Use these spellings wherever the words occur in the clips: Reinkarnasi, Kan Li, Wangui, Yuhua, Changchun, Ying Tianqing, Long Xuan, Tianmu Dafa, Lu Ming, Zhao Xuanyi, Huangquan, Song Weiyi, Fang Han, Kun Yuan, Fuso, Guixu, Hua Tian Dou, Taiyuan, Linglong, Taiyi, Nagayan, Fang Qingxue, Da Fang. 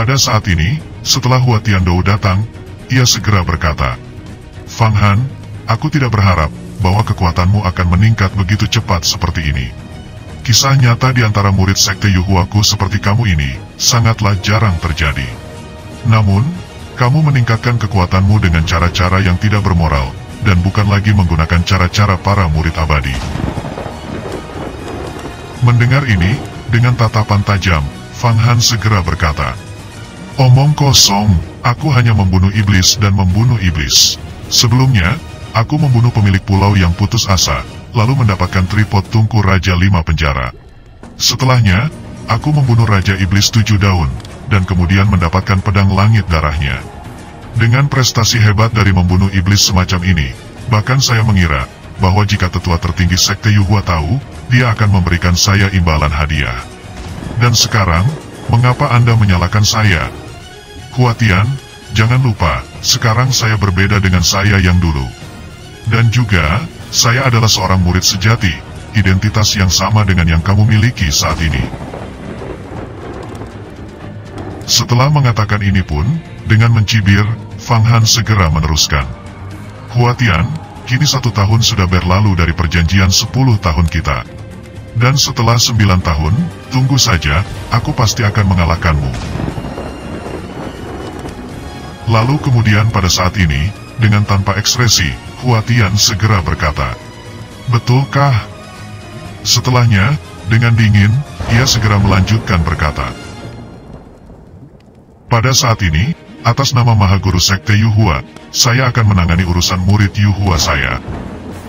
Pada saat ini, setelah Hua Tian Dou datang, ia segera berkata, "Fang Han, aku tidak berharap bahwa kekuatanmu akan meningkat begitu cepat seperti ini. Kisah nyata di antara murid sekte Yuhuaku seperti kamu ini, sangatlah jarang terjadi. Namun, kamu meningkatkan kekuatanmu dengan cara-cara yang tidak bermoral, dan bukan lagi menggunakan cara-cara para murid abadi." Mendengar ini, dengan tatapan tajam, Fang Han segera berkata, "Omong kosong, aku hanya membunuh iblis dan membunuh iblis. Sebelumnya, aku membunuh pemilik pulau yang putus asa, lalu mendapatkan tripod tungku Raja 5 penjara. Setelahnya, aku membunuh Raja Iblis 7 daun, dan kemudian mendapatkan pedang langit darahnya. Dengan prestasi hebat dari membunuh iblis semacam ini, bahkan saya mengira bahwa jika tetua tertinggi sekte Yuhua tahu, dia akan memberikan saya imbalan hadiah. Dan sekarang, mengapa Anda menyalahkan saya? Hua Tian, jangan lupa, sekarang saya berbeda dengan saya yang dulu. Dan juga, saya adalah seorang murid sejati, identitas yang sama dengan yang kamu miliki saat ini." Setelah mengatakan ini pun, dengan mencibir, Fang Han segera meneruskan, "Hua Tian, kini 1 tahun sudah berlalu dari perjanjian 10 tahun kita. Dan setelah 9 tahun, tunggu saja, aku pasti akan mengalahkanmu." Lalu kemudian pada saat ini, dengan tanpa ekspresi, Hua Tian segera berkata, "Betulkah?" Setelahnya, dengan dingin, ia segera melanjutkan berkata, "Pada saat ini, atas nama Maha Guru Sekte Yuhua, saya akan menangani urusan murid Yuhua saya.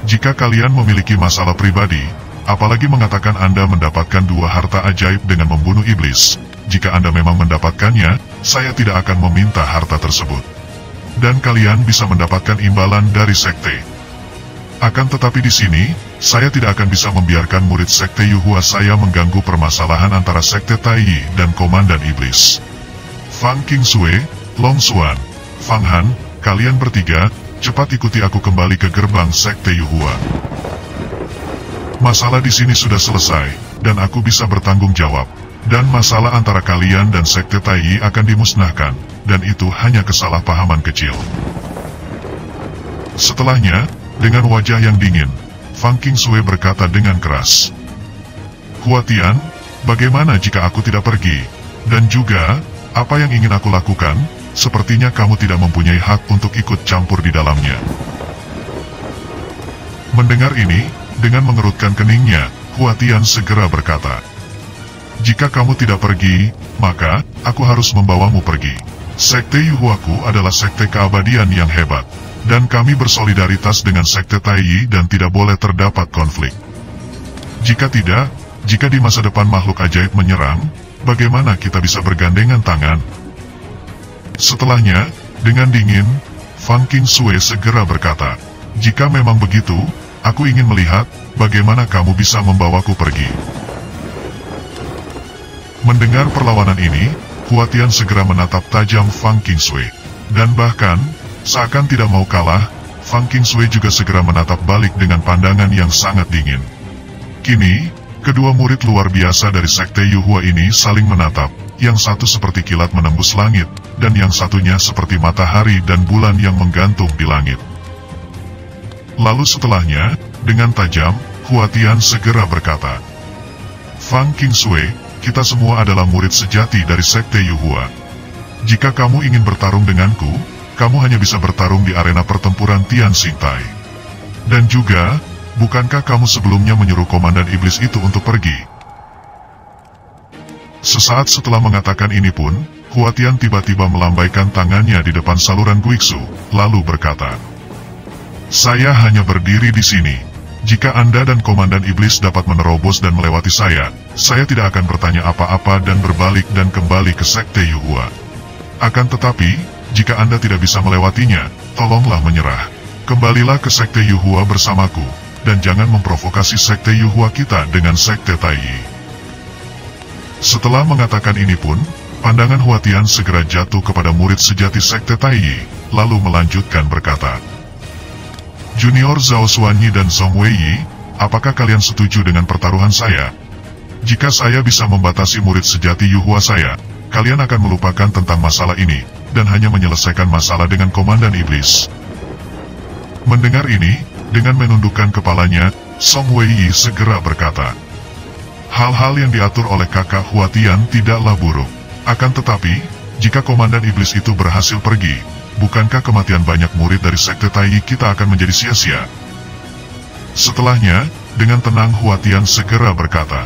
Jika kalian memiliki masalah pribadi, apalagi mengatakan Anda mendapatkan 2 harta ajaib dengan membunuh iblis, jika Anda memang mendapatkannya, saya tidak akan meminta harta tersebut. Dan kalian bisa mendapatkan imbalan dari sekte. Akan tetapi di sini, saya tidak akan bisa membiarkan murid sekte Yuhua saya mengganggu permasalahan antara sekte Taiyi dan Komandan Iblis. Fang Qingxue, Long Xuan, Fang Han, kalian bertiga, cepat ikuti aku kembali ke gerbang sekte Yuhua. Masalah di sini sudah selesai, dan aku bisa bertanggung jawab. Dan masalah antara kalian dan sekte Taiyi akan dimusnahkan, dan itu hanya kesalahpahaman kecil." Setelahnya, dengan wajah yang dingin, Fang Qingxue berkata dengan keras, "Hua Tian, bagaimana jika aku tidak pergi? Dan juga, apa yang ingin aku lakukan, sepertinya kamu tidak mempunyai hak untuk ikut campur di dalamnya." Mendengar ini, dengan mengerutkan keningnya, Hua Tian segera berkata, "Jika kamu tidak pergi, maka aku harus membawamu pergi. Sekte Yuhuaku adalah sekte keabadian yang hebat, dan kami bersolidaritas dengan sekte Taiyi dan tidak boleh terdapat konflik. Jika tidak, jika di masa depan makhluk ajaib menyerang, bagaimana kita bisa bergandengan tangan?" Setelahnya, dengan dingin, Fang Qingxue segera berkata, "Jika memang begitu, aku ingin melihat bagaimana kamu bisa membawaku pergi." Mendengar perlawanan ini, Hua Tian segera menatap tajam Fang Qingxue. Dan bahkan, seakan tidak mau kalah, Fang Qingxue juga segera menatap balik dengan pandangan yang sangat dingin. Kini, kedua murid luar biasa dari sekte Yuhua ini saling menatap, yang satu seperti kilat menembus langit, dan yang satunya seperti matahari dan bulan yang menggantung di langit. Lalu setelahnya, dengan tajam, Hua Tian segera berkata, "Fang Qingxue, kita semua adalah murid sejati dari sekte Yuhua. Jika kamu ingin bertarung denganku, kamu hanya bisa bertarung di arena pertempuran Tian Xingtai. Dan juga, bukankah kamu sebelumnya menyuruh Komandan Iblis itu untuk pergi?" Sesaat setelah mengatakan ini pun, Hua Tian tiba-tiba melambaikan tangannya di depan saluran Guixu, lalu berkata, "Saya hanya berdiri di sini. Jika Anda dan Komandan Iblis dapat menerobos dan melewati saya tidak akan bertanya apa-apa dan berbalik dan kembali ke sekte Yuhua. Akan tetapi, jika Anda tidak bisa melewatinya, tolonglah menyerah. Kembalilah ke sekte Yuhua bersamaku, dan jangan memprovokasi sekte Yuhua kita dengan sekte Taiyi." Setelah mengatakan ini pun, pandangan Hua Tian segera jatuh kepada murid sejati sekte Taiyi, lalu melanjutkan berkata, "Junior Zhao Xuanyi dan Song Weiyi, apakah kalian setuju dengan pertaruhan saya? Jika saya bisa membatasi murid sejati Yuhua saya, kalian akan melupakan tentang masalah ini, dan hanya menyelesaikan masalah dengan komandan iblis. Mendengar ini, dengan menundukkan kepalanya, Song Weiyi segera berkata, hal-hal yang diatur oleh kakak Hua Tian tidaklah buruk. Akan tetapi, jika komandan iblis itu berhasil pergi, bukankah kematian banyak murid dari sekte Taiyi kita akan menjadi sia-sia? Setelahnya, dengan tenang Hua Tian segera berkata,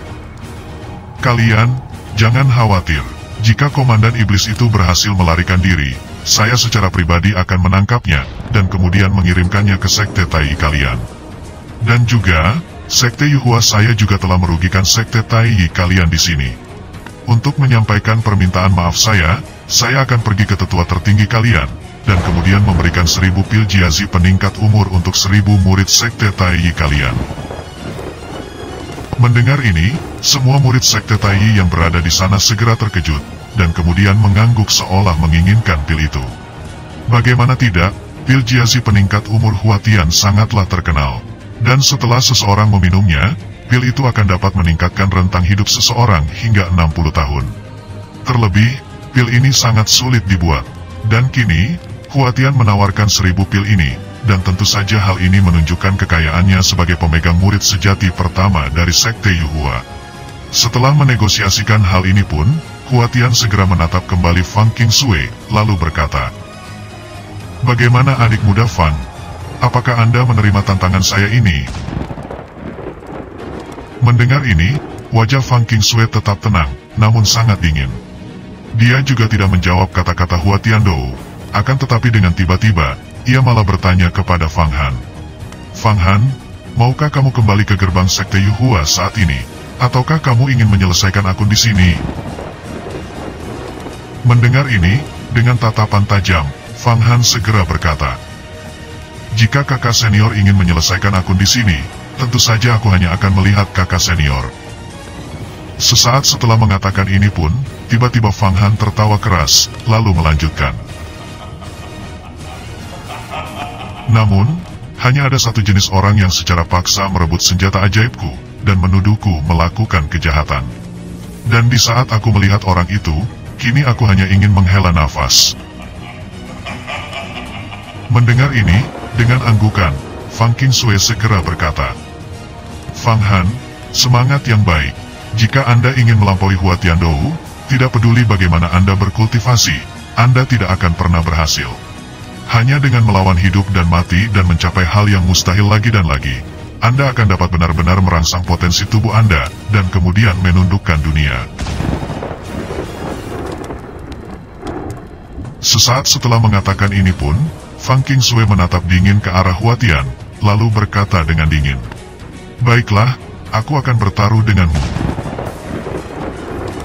kalian, jangan khawatir. Jika komandan iblis itu berhasil melarikan diri, saya secara pribadi akan menangkapnya, dan kemudian mengirimkannya ke sekte Taiyi kalian. Dan juga, sekte Yuhua saya juga telah merugikan sekte Taiyi kalian di sini. Untuk menyampaikan permintaan maaf saya akan pergi ke tetua tertinggi kalian, dan kemudian memberikan 1000 pil jiazi peningkat umur untuk 1000 murid sekte Taiyi kalian. Mendengar ini, semua murid sekte Taiyi yang berada di sana segera terkejut, dan kemudian mengangguk seolah menginginkan pil itu. Bagaimana tidak, pil jiazi peningkat umur Hua Tian sangatlah terkenal, dan setelah seseorang meminumnya, pil itu akan dapat meningkatkan rentang hidup seseorang hingga 60 tahun. Terlebih, pil ini sangat sulit dibuat, dan kini, Hua Tian menawarkan 1000 pil ini, dan tentu saja hal ini menunjukkan kekayaannya sebagai pemegang murid sejati pertama dari sekte Yuhua. Setelah menegosiasikan hal ini pun, Hua Tian segera menatap kembali Fang Qingxue, lalu berkata, bagaimana adik muda Fang? Apakah Anda menerima tantangan saya ini? Mendengar ini, wajah Fang Qingxue tetap tenang, namun sangat dingin. Dia juga tidak menjawab kata-kata Hua Tian Dou. Akan tetapi dengan tiba-tiba, ia malah bertanya kepada Fang Han. Fang Han, maukah kamu kembali ke gerbang sekte Yuhua saat ini? Ataukah kamu ingin menyelesaikan akun di sini? Mendengar ini, dengan tatapan tajam, Fang Han segera berkata, jika kakak senior ingin menyelesaikan akun di sini, tentu saja aku hanya akan melihat kakak senior. Sesaat setelah mengatakan ini pun, tiba-tiba Fang Han tertawa keras, lalu melanjutkan. Namun, hanya ada satu jenis orang yang secara paksa merebut senjata ajaibku, dan menuduhku melakukan kejahatan. Dan di saat aku melihat orang itu, kini aku hanya ingin menghela nafas. Mendengar ini, dengan anggukan, Fang Qingxue segera berkata, Fang Han, semangat yang baik. Jika Anda ingin melampaui Hua Tian Dou, tidak peduli bagaimana Anda berkultivasi, Anda tidak akan pernah berhasil. Hanya dengan melawan hidup dan mati dan mencapai hal yang mustahil lagi dan lagi, Anda akan dapat benar-benar merangsang potensi tubuh Anda, dan kemudian menundukkan dunia. Sesaat setelah mengatakan ini pun, Fang Qingxue menatap dingin ke arah Hua Tian, lalu berkata dengan dingin, baiklah, aku akan bertaruh denganmu.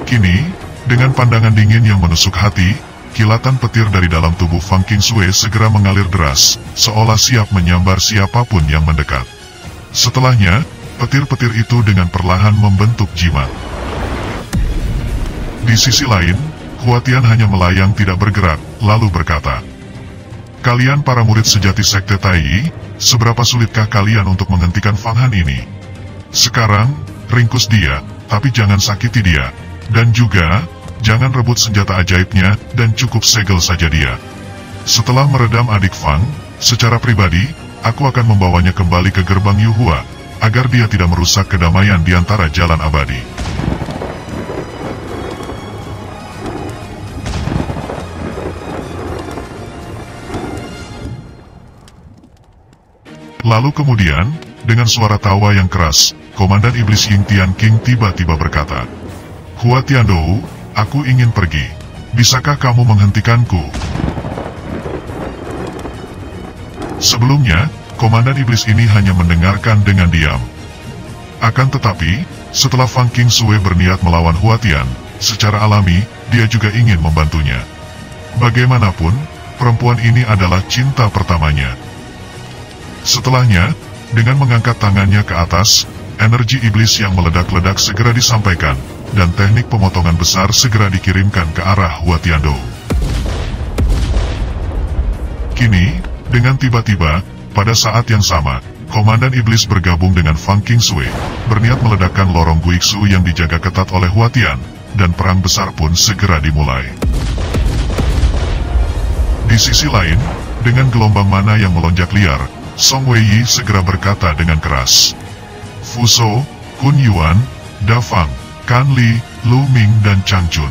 Kini, dengan pandangan dingin yang menusuk hati, kilatan petir dari dalam tubuh Fang Qingxue segera mengalir deras, seolah siap menyambar siapapun yang mendekat. Setelahnya, petir-petir itu dengan perlahan membentuk jimat. Di sisi lain, Hua Tian hanya melayang tidak bergerak, lalu berkata, kalian para murid sejati sekte Taiyi, seberapa sulitkah kalian untuk menghentikan Fang Han ini? Sekarang, ringkus dia, tapi jangan sakiti dia. Dan juga, jangan rebut senjata ajaibnya, dan cukup segel saja dia. Setelah meredam adik Fang, secara pribadi, aku akan membawanya kembali ke gerbang Yuhua, agar dia tidak merusak kedamaian di antara jalan abadi. Lalu kemudian, dengan suara tawa yang keras, Komandan Iblis Ying Tianqing tiba-tiba berkata, Hua Tian Dou, aku ingin pergi. Bisakah kamu menghentikanku? Sebelumnya, Komandan Iblis ini hanya mendengarkan dengan diam. Akan tetapi, setelah Fang Qingxue berniat melawan Hua Tian, secara alami, dia juga ingin membantunya. Bagaimanapun, perempuan ini adalah cinta pertamanya. Setelahnya, dengan mengangkat tangannya ke atas, energi iblis yang meledak-ledak segera disampaikan, dan teknik pemotongan besar segera dikirimkan ke arah Hua Tian Dou. Kini, dengan tiba-tiba, pada saat yang sama, Komandan Iblis bergabung dengan Fang Qingxue, berniat meledakkan lorong Guixu yang dijaga ketat oleh Hua Tian, dan perang besar pun segera dimulai. Di sisi lain, dengan gelombang mana yang melonjak liar, Song Weiyi segera berkata dengan keras. Fuso, Kun Yuan, Da Fang, Kan Li, Lu Ming dan Changchun.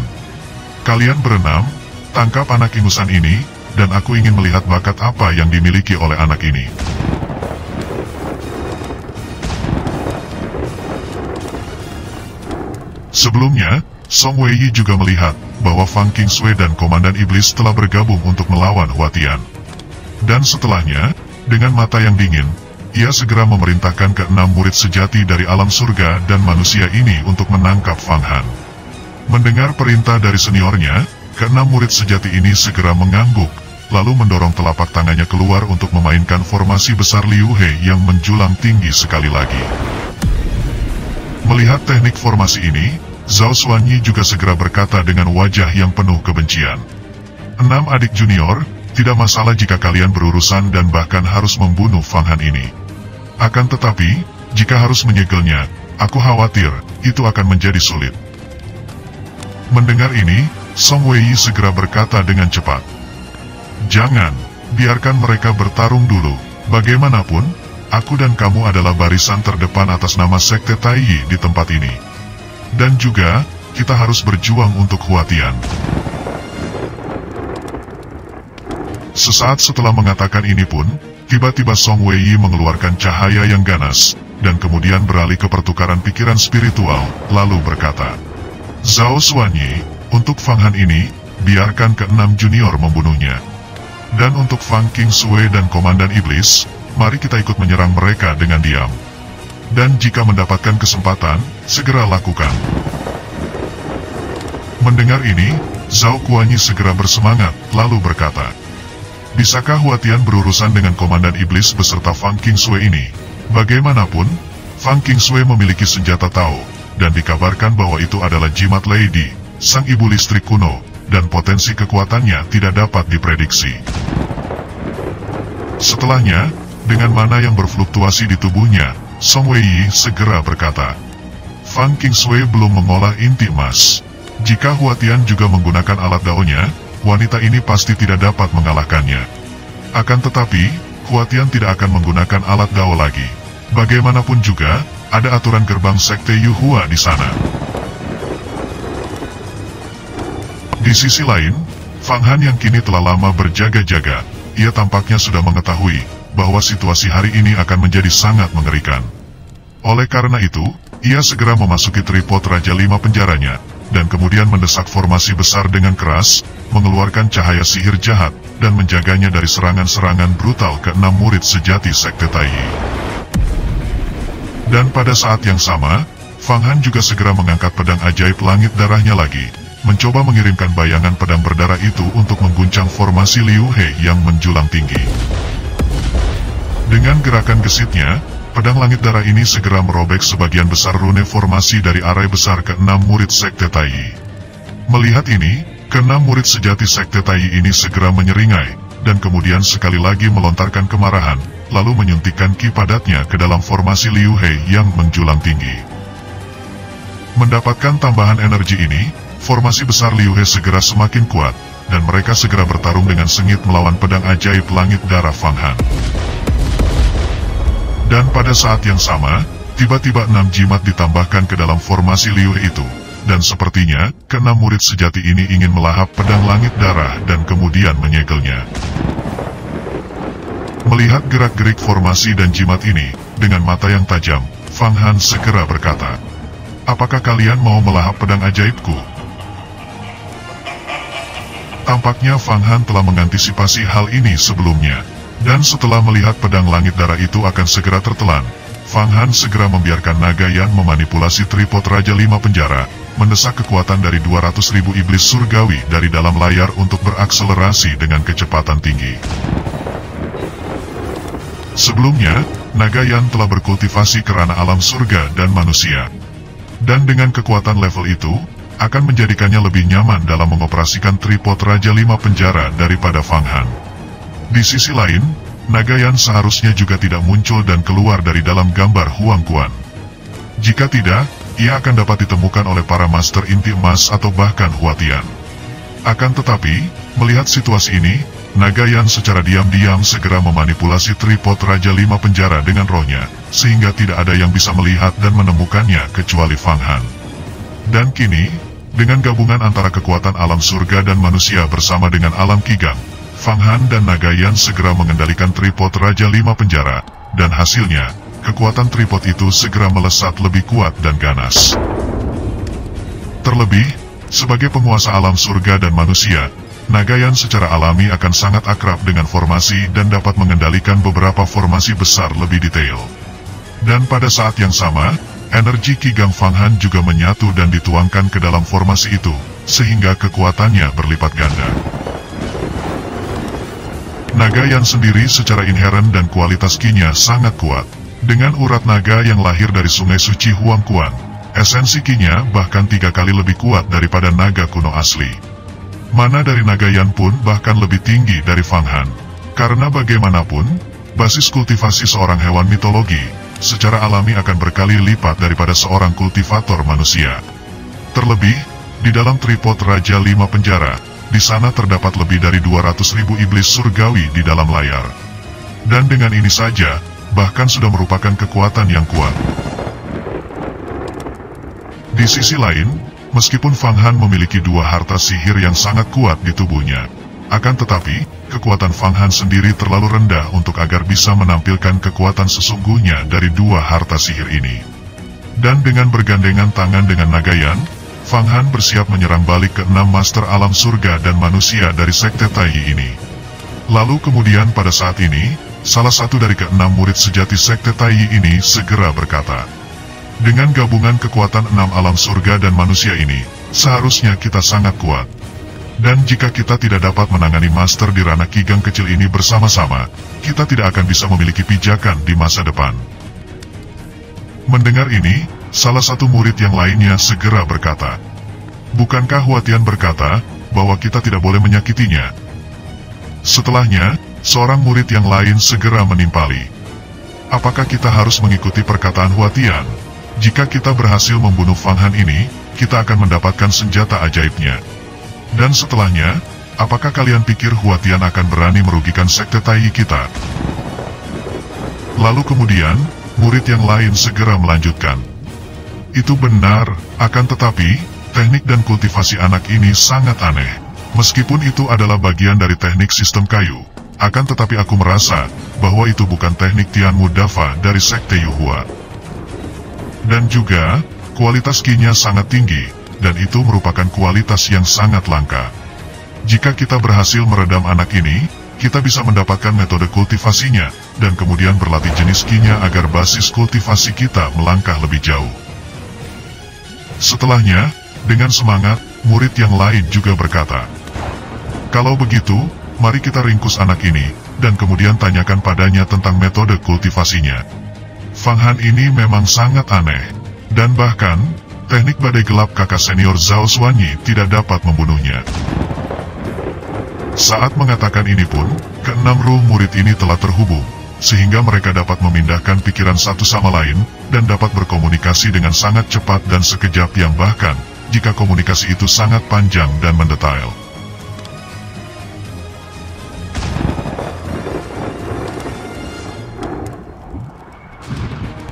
Kalian berenam, tangkap anak ingusan ini, dan aku ingin melihat bakat apa yang dimiliki oleh anak ini. Sebelumnya, Song Weiyi juga melihat bahwa Fang Qingxue dan Komandan Iblis telah bergabung untuk melawan Hua Tian. Dan setelahnya, dengan mata yang dingin, ia segera memerintahkan keenam murid sejati dari alam surga dan manusia ini untuk menangkap Fang Han. Mendengar perintah dari seniornya, keenam murid sejati ini segera mengangguk, lalu mendorong telapak tangannya keluar untuk memainkan formasi besar Liu He yang menjulang tinggi sekali lagi. Melihat teknik formasi ini, Zhao Xuanyi juga segera berkata dengan wajah yang penuh kebencian. Enam adik junior, tidak masalah jika kalian berurusan dan bahkan harus membunuh Fang Han ini. Akan tetapi, jika harus menyegelnya, aku khawatir, itu akan menjadi sulit. Mendengar ini, Song Weiyi segera berkata dengan cepat. Jangan, biarkan mereka bertarung dulu. Bagaimanapun, aku dan kamu adalah barisan terdepan atas nama Sekte Taiyi di tempat ini. Dan juga, kita harus berjuang untuk Hua Tian. Sesaat setelah mengatakan ini pun, tiba-tiba Song Weiyi mengeluarkan cahaya yang ganas, dan kemudian beralih ke pertukaran pikiran spiritual, lalu berkata, Zhao Xuanyi, untuk Fang Han ini, biarkan keenam junior membunuhnya. Dan untuk Fang Qingxue dan Komandan Iblis, mari kita ikut menyerang mereka dengan diam. Dan jika mendapatkan kesempatan, segera lakukan. Mendengar ini, Zhao Xuanyi segera bersemangat, lalu berkata, bisakah Hua Tian berurusan dengan Komandan Iblis beserta Fang Qingxue ini? Bagaimanapun, Fang Qingxue memiliki senjata Tao, dan dikabarkan bahwa itu adalah jimat Lady, sang ibu listrik kuno, dan potensi kekuatannya tidak dapat diprediksi. Setelahnya, dengan mana yang berfluktuasi di tubuhnya, Song Weiyi segera berkata, Fang Qingxue belum mengolah inti emas. Jika Hua Tian juga menggunakan alat daonya, wanita ini pasti tidak dapat mengalahkannya. Akan tetapi, Hua Tian tidak akan menggunakan alat dao lagi. Bagaimanapun juga, ada aturan gerbang Sekte Yuhua di sana. Di sisi lain, Fang Han yang kini telah lama berjaga-jaga, ia tampaknya sudah mengetahui bahwa situasi hari ini akan menjadi sangat mengerikan. Oleh karena itu, ia segera memasuki tripod Raja Lima Penjaranya, dan kemudian mendesak formasi besar dengan keras, mengeluarkan cahaya sihir jahat, dan menjaganya dari serangan-serangan brutal keenam murid sejati Sekte Taiyi. Dan pada saat yang sama, Fang Han juga segera mengangkat pedang ajaib langit darahnya lagi, mencoba mengirimkan bayangan pedang berdarah itu untuk mengguncang formasi Liu He yang menjulang tinggi. Dengan gerakan gesitnya, pedang langit darah ini segera merobek sebagian besar rune formasi dari arai besar keenam murid Sekte Taiyi. Melihat ini, keenam murid sejati Sekte Taiyi ini segera menyeringai, dan kemudian sekali lagi melontarkan kemarahan, lalu menyuntikkan ki padatnya ke dalam formasi Liu He yang menjulang tinggi. Mendapatkan tambahan energi ini, formasi besar Liu He segera semakin kuat, dan mereka segera bertarung dengan sengit melawan pedang ajaib langit darah Fang Han. Dan pada saat yang sama, tiba-tiba enam jimat ditambahkan ke dalam formasi Liu He itu. Dan sepertinya, keenam murid sejati ini ingin melahap pedang langit darah dan kemudian menyegelnya. Melihat gerak-gerik formasi dan jimat ini, dengan mata yang tajam, Fang Han segera berkata, apakah kalian mau melahap pedang ajaibku? Tampaknya Fang Han telah mengantisipasi hal ini sebelumnya. Dan setelah melihat pedang langit darah itu akan segera tertelan, Fang Han segera membiarkan Nagayan memanipulasi tripod Raja Lima Penjara, mendesak kekuatan dari 200.000 iblis surgawi dari dalam layar untuk berakselerasi dengan kecepatan tinggi. Sebelumnya, Nagayan telah berkultivasi kerana alam surga dan manusia. Dan dengan kekuatan level itu, akan menjadikannya lebih nyaman dalam mengoperasikan tripod Raja Lima Penjara daripada Fang Han. Di sisi lain, Nagayan seharusnya juga tidak muncul dan keluar dari dalam gambar Huangquan. Jika tidak, ia akan dapat ditemukan oleh para master inti emas atau bahkan Hua Tian. Akan tetapi, melihat situasi ini, Nagayan secara diam-diam segera memanipulasi tripod Raja Lima Penjara dengan rohnya, sehingga tidak ada yang bisa melihat dan menemukannya kecuali Fang Han. Dan kini, dengan gabungan antara kekuatan alam surga dan manusia bersama dengan alam Qigong, Fang Han dan Nagayan segera mengendalikan tripod Raja Lima Penjara, dan hasilnya, kekuatan tripod itu segera melesat lebih kuat dan ganas. Terlebih, sebagai penguasa alam surga dan manusia, Nagayan secara alami akan sangat akrab dengan formasi dan dapat mengendalikan beberapa formasi besar lebih detail. Dan pada saat yang sama, energi Qigong Fang Han juga menyatu dan dituangkan ke dalam formasi itu, sehingga kekuatannya berlipat ganda. Nagayan sendiri secara inheren dan kualitas ki-nya sangat kuat. Dengan urat naga yang lahir dari sungai suci Huangquan, esensi ki-nya bahkan 3 kali lebih kuat daripada naga kuno asli. Mana dari Nagayan pun bahkan lebih tinggi dari Fang Han. Karena bagaimanapun, basis kultivasi seorang hewan mitologi, secara alami akan berkali lipat daripada seorang kultivator manusia. Terlebih, di dalam tripod Raja Lima Penjara, di sana terdapat lebih dari 200.000 iblis surgawi di dalam layar. Dan dengan ini saja, bahkan sudah merupakan kekuatan yang kuat. Di sisi lain, meskipun Fang Han memiliki 2 harta sihir yang sangat kuat di tubuhnya, akan tetapi, kekuatan Fang Han sendiri terlalu rendah untuk agar bisa menampilkan kekuatan sesungguhnya dari 2 harta sihir ini. Dan dengan bergandengan tangan dengan Nagayan, Fang Han bersiap menyerang balik ke-6 master alam surga dan manusia dari sekte Taiyi ini. Lalu kemudian pada saat ini, salah satu dari ke-6 murid sejati sekte Taiyi ini segera berkata, "Dengan gabungan kekuatan 6 alam surga dan manusia ini, seharusnya kita sangat kuat. Dan jika kita tidak dapat menangani master di ranah Qigong kecil ini bersama-sama, kita tidak akan bisa memiliki pijakan di masa depan." Mendengar ini, salah satu murid yang lainnya segera berkata, "Bukankah Hua Tian berkata bahwa kita tidak boleh menyakitinya?" Setelahnya, seorang murid yang lain segera menimpali, "Apakah kita harus mengikuti perkataan Hua Tian? Jika kita berhasil membunuh Fang Han ini, kita akan mendapatkan senjata ajaibnya. Dan setelahnya, apakah kalian pikir Hua Tian akan berani merugikan sekte Taiyi kita?" Lalu kemudian, murid yang lain segera melanjutkan, "Itu benar, akan tetapi, teknik dan kultivasi anak ini sangat aneh. Meskipun itu adalah bagian dari teknik sistem kayu, akan tetapi aku merasa bahwa itu bukan teknik Tianmu Dafa dari sekte Yuhua. Dan juga, kualitas ki-nya sangat tinggi, dan itu merupakan kualitas yang sangat langka. Jika kita berhasil meredam anak ini, kita bisa mendapatkan metode kultivasinya, dan kemudian berlatih jenis ki-nya agar basis kultivasi kita melangkah lebih jauh." Setelahnya, dengan semangat, murid yang lain juga berkata, "Kalau begitu, mari kita ringkus anak ini, dan kemudian tanyakan padanya tentang metode kultivasinya. Fang Han ini memang sangat aneh, dan bahkan, teknik badai gelap kakak senior Zhao Xuanyi tidak dapat membunuhnya." Saat mengatakan ini pun, ke-6 ruh murid ini telah terhubung, sehingga mereka dapat memindahkan pikiran satu sama lain, dan dapat berkomunikasi dengan sangat cepat dan sekejap yang bahkan, jika komunikasi itu sangat panjang dan mendetail.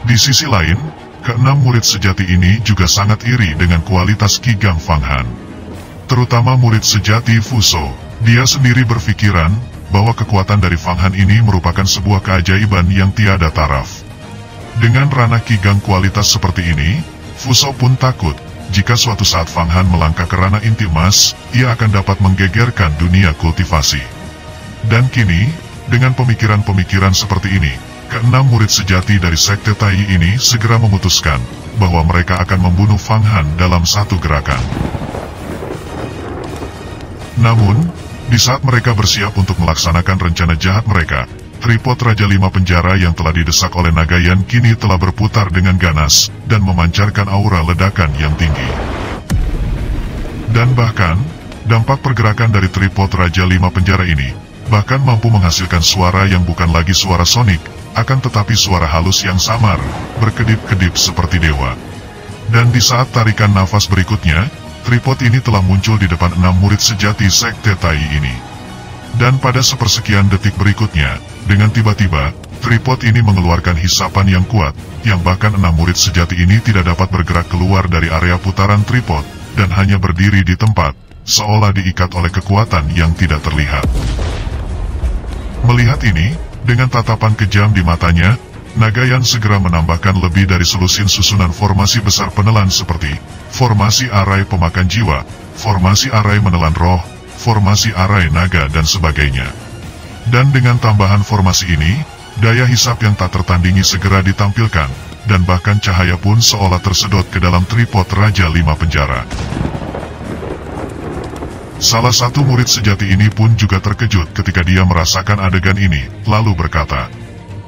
Di sisi lain, ke-6 murid sejati ini juga sangat iri dengan kualitas Qigong Fang Han. Terutama murid sejati Fuso, dia sendiri berpikiran bahwa kekuatan dari Fang Han ini merupakan sebuah keajaiban yang tiada taraf. Dengan ranah Qigong kualitas seperti ini, Fuso pun takut jika suatu saat Fang Han melangkah ke ranah inti emas, ia akan dapat menggegerkan dunia kultivasi. Dan kini, dengan pemikiran-pemikiran seperti ini, ke-6 murid sejati dari sekte Taiyi ini segera memutuskan bahwa mereka akan membunuh Fang Han dalam satu gerakan. Namun, di saat mereka bersiap untuk melaksanakan rencana jahat mereka, tripod Raja Lima Penjara yang telah didesak oleh Nagayan kini telah berputar dengan ganas dan memancarkan aura ledakan yang tinggi. Dan bahkan, dampak pergerakan dari tripod Raja Lima Penjara ini bahkan mampu menghasilkan suara yang bukan lagi suara sonik, akan tetapi suara halus yang samar, berkedip-kedip seperti dewa. Dan di saat tarikan nafas berikutnya, tripod ini telah muncul di depan 6 murid sejati sekte Taiyi ini. Dan pada sepersekian detik berikutnya, dengan tiba-tiba, tripod ini mengeluarkan hisapan yang kuat, yang bahkan 6 murid sejati ini tidak dapat bergerak keluar dari area putaran tripod, dan hanya berdiri di tempat, seolah diikat oleh kekuatan yang tidak terlihat. Melihat ini, dengan tatapan kejam di matanya, Nagayan segera menambahkan lebih dari selusin susunan formasi besar penelan seperti formasi arai pemakan jiwa, formasi arai menelan roh, formasi arai naga dan sebagainya. Dan dengan tambahan formasi ini, daya hisap yang tak tertandingi segera ditampilkan, dan bahkan cahaya pun seolah tersedot ke dalam tripod Raja 5 Penjara. Salah satu murid sejati ini pun juga terkejut ketika dia merasakan adegan ini, lalu berkata,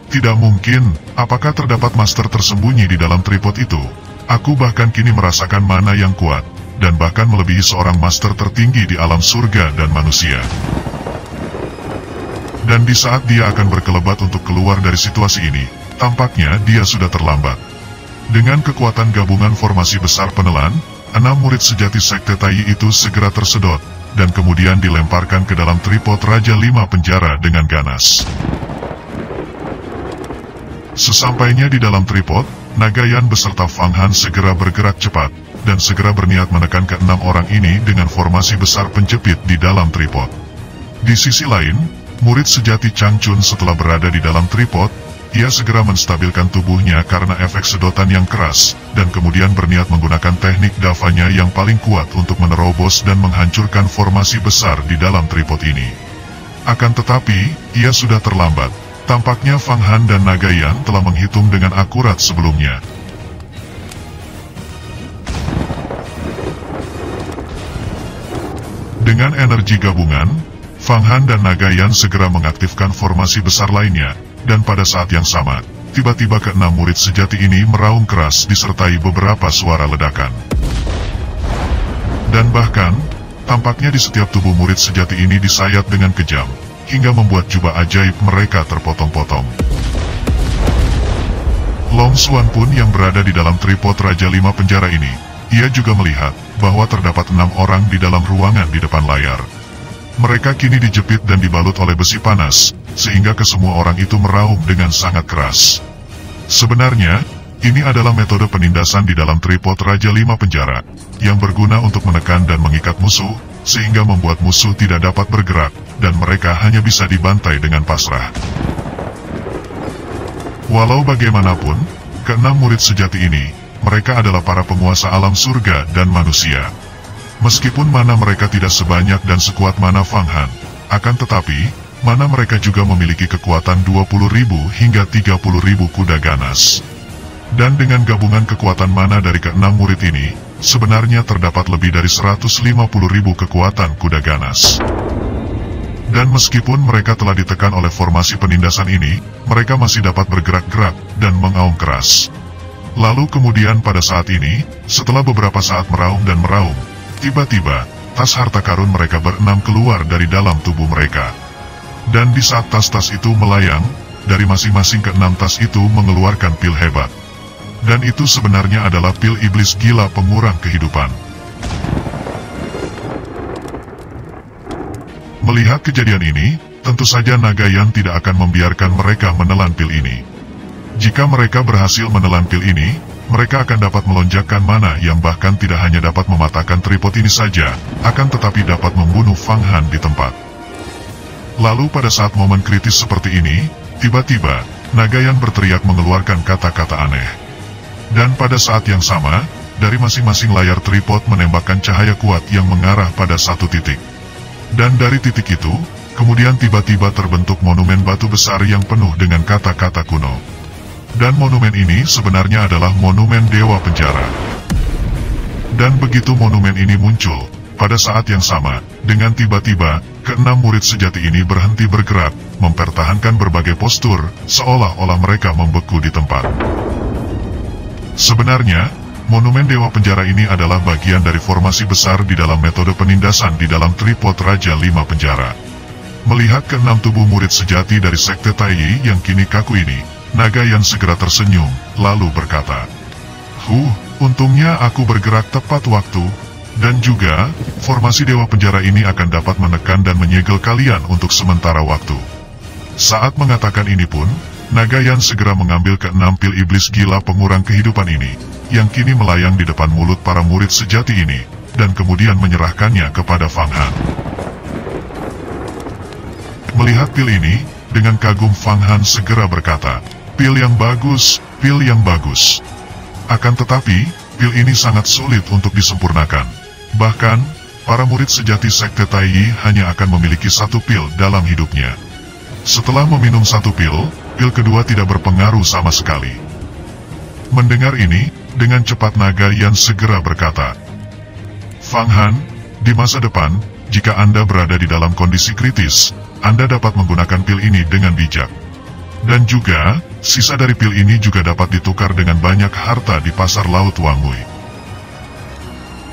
"Tidak mungkin, apakah terdapat master tersembunyi di dalam tripod itu? Aku bahkan kini merasakan mana yang kuat, dan bahkan melebihi seorang master tertinggi di alam surga dan manusia." Dan di saat dia akan berkelebat untuk keluar dari situasi ini, tampaknya dia sudah terlambat. Dengan kekuatan gabungan formasi besar penelan, 6 murid sejati sekte Taiyi itu segera tersedot, dan kemudian dilemparkan ke dalam tripod Raja 5 Penjara dengan ganas. Sesampainya di dalam tripod, Nagayan beserta Fang Han segera bergerak cepat, dan segera berniat menekan ke-6 orang ini dengan formasi besar penjepit di dalam tripod. Di sisi lain, murid sejati Changchun setelah berada di dalam tripod, ia segera menstabilkan tubuhnya karena efek sedotan yang keras, dan kemudian berniat menggunakan teknik davanya yang paling kuat untuk menerobos dan menghancurkan formasi besar di dalam tripod ini. Akan tetapi, ia sudah terlambat. Tampaknya Fang Han dan Nagayan telah menghitung dengan akurat sebelumnya. Dengan energi gabungan, Fang Han dan Nagayan segera mengaktifkan formasi besar lainnya, dan pada saat yang sama, tiba-tiba ke-6 murid sejati ini meraung keras disertai beberapa suara ledakan. Dan bahkan, tampaknya di setiap tubuh murid sejati ini disayat dengan kejam, hingga membuat jubah ajaib mereka terpotong-potong. Long Xuan pun yang berada di dalam tripod Raja 5 Penjara ini, ia juga melihat bahwa terdapat 6 orang di dalam ruangan di depan layar. Mereka kini dijepit dan dibalut oleh besi panas, sehingga kesemua orang itu meraung dengan sangat keras. Sebenarnya, ini adalah metode penindasan di dalam tripod Raja 5 Penjara, yang berguna untuk menekan dan mengikat musuh, sehingga membuat musuh tidak dapat bergerak, dan mereka hanya bisa dibantai dengan pasrah. Walau bagaimanapun, ke-6 murid sejati ini, mereka adalah para penguasa alam surga dan manusia. Meskipun mana mereka tidak sebanyak dan sekuat mana Fang Han, akan tetapi, mana mereka juga memiliki kekuatan 20.000 hingga 30.000 kuda ganas. Dan dengan gabungan kekuatan mana dari ke-6 murid ini, sebenarnya terdapat lebih dari 150.000 kekuatan kuda ganas. Dan meskipun mereka telah ditekan oleh formasi penindasan ini, mereka masih dapat bergerak-gerak dan mengaum keras. Lalu kemudian pada saat ini, setelah beberapa saat meraung dan meraung, tiba-tiba, tas harta karun mereka berenam keluar dari dalam tubuh mereka. Dan di saat tas-tas itu melayang, dari masing-masing ke-6 tas itu mengeluarkan pil hebat. Dan itu sebenarnya adalah pil iblis gila pengurang kehidupan. Melihat kejadian ini, tentu saja Nagayan tidak akan membiarkan mereka menelan pil ini. Jika mereka berhasil menelan pil ini, mereka akan dapat melonjakkan mana yang bahkan tidak hanya dapat mematahkan tripod ini saja, akan tetapi dapat membunuh Fang Han di tempat. Lalu pada saat momen kritis seperti ini, tiba-tiba, Nagayan berteriak mengeluarkan kata-kata aneh. Dan pada saat yang sama, dari masing-masing layar tripod menembakkan cahaya kuat yang mengarah pada satu titik. Dan dari titik itu, kemudian tiba-tiba terbentuk monumen batu besar yang penuh dengan kata-kata kuno. Dan monumen ini sebenarnya adalah monumen Dewa Penjara. Dan begitu monumen ini muncul, pada saat yang sama, dengan tiba-tiba, ke-6 murid sejati ini berhenti bergerak, mempertahankan berbagai postur, seolah-olah mereka membeku di tempat. Sebenarnya, monumen Dewa Penjara ini adalah bagian dari formasi besar di dalam metode penindasan di dalam tripod Raja 5 Penjara. Melihat ke-6 tubuh murid sejati dari sekte Taiyi yang kini kaku ini, Nagayan segera tersenyum, lalu berkata, Untungnya aku bergerak tepat waktu, dan juga, formasi Dewa Penjara ini akan dapat menekan dan menyegel kalian untuk sementara waktu. Saat mengatakan ini pun, Nagayan segera mengambil keenam pil iblis gila pengurang kehidupan ini, yang kini melayang di depan mulut para murid sejati ini, dan kemudian menyerahkannya kepada Fang Han. Melihat pil ini, dengan kagum Fang Han segera berkata, "Pil yang bagus, pil yang bagus." Akan tetapi, pil ini sangat sulit untuk disempurnakan. Bahkan, para murid sejati Sekte Taiyi hanya akan memiliki satu pil dalam hidupnya. Setelah meminum satu pil, pil kedua tidak berpengaruh sama sekali. Mendengar ini, dengan cepat Nagayan segera berkata, "Fang Han, di masa depan, jika Anda berada di dalam kondisi kritis, Anda dapat menggunakan pil ini dengan bijak. Dan juga, sisa dari pil ini juga dapat ditukar dengan banyak harta di pasar laut Wangui."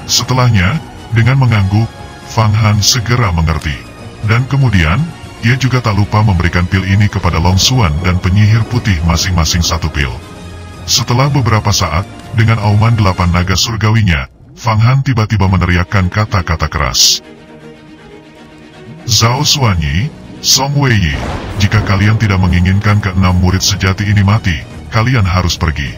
Setelahnya, dengan mengangguk, Fang Han segera mengerti. Dan kemudian, ia juga tak lupa memberikan pil ini kepada Long Xuan dan penyihir putih masing-masing satu pil. Setelah beberapa saat, dengan auman 8 naga surgawinya, Fang Han tiba-tiba meneriakkan kata-kata keras. "Zhao Xuanyi, Song Weiyi, jika kalian tidak menginginkan keenam murid sejati ini mati, kalian harus pergi."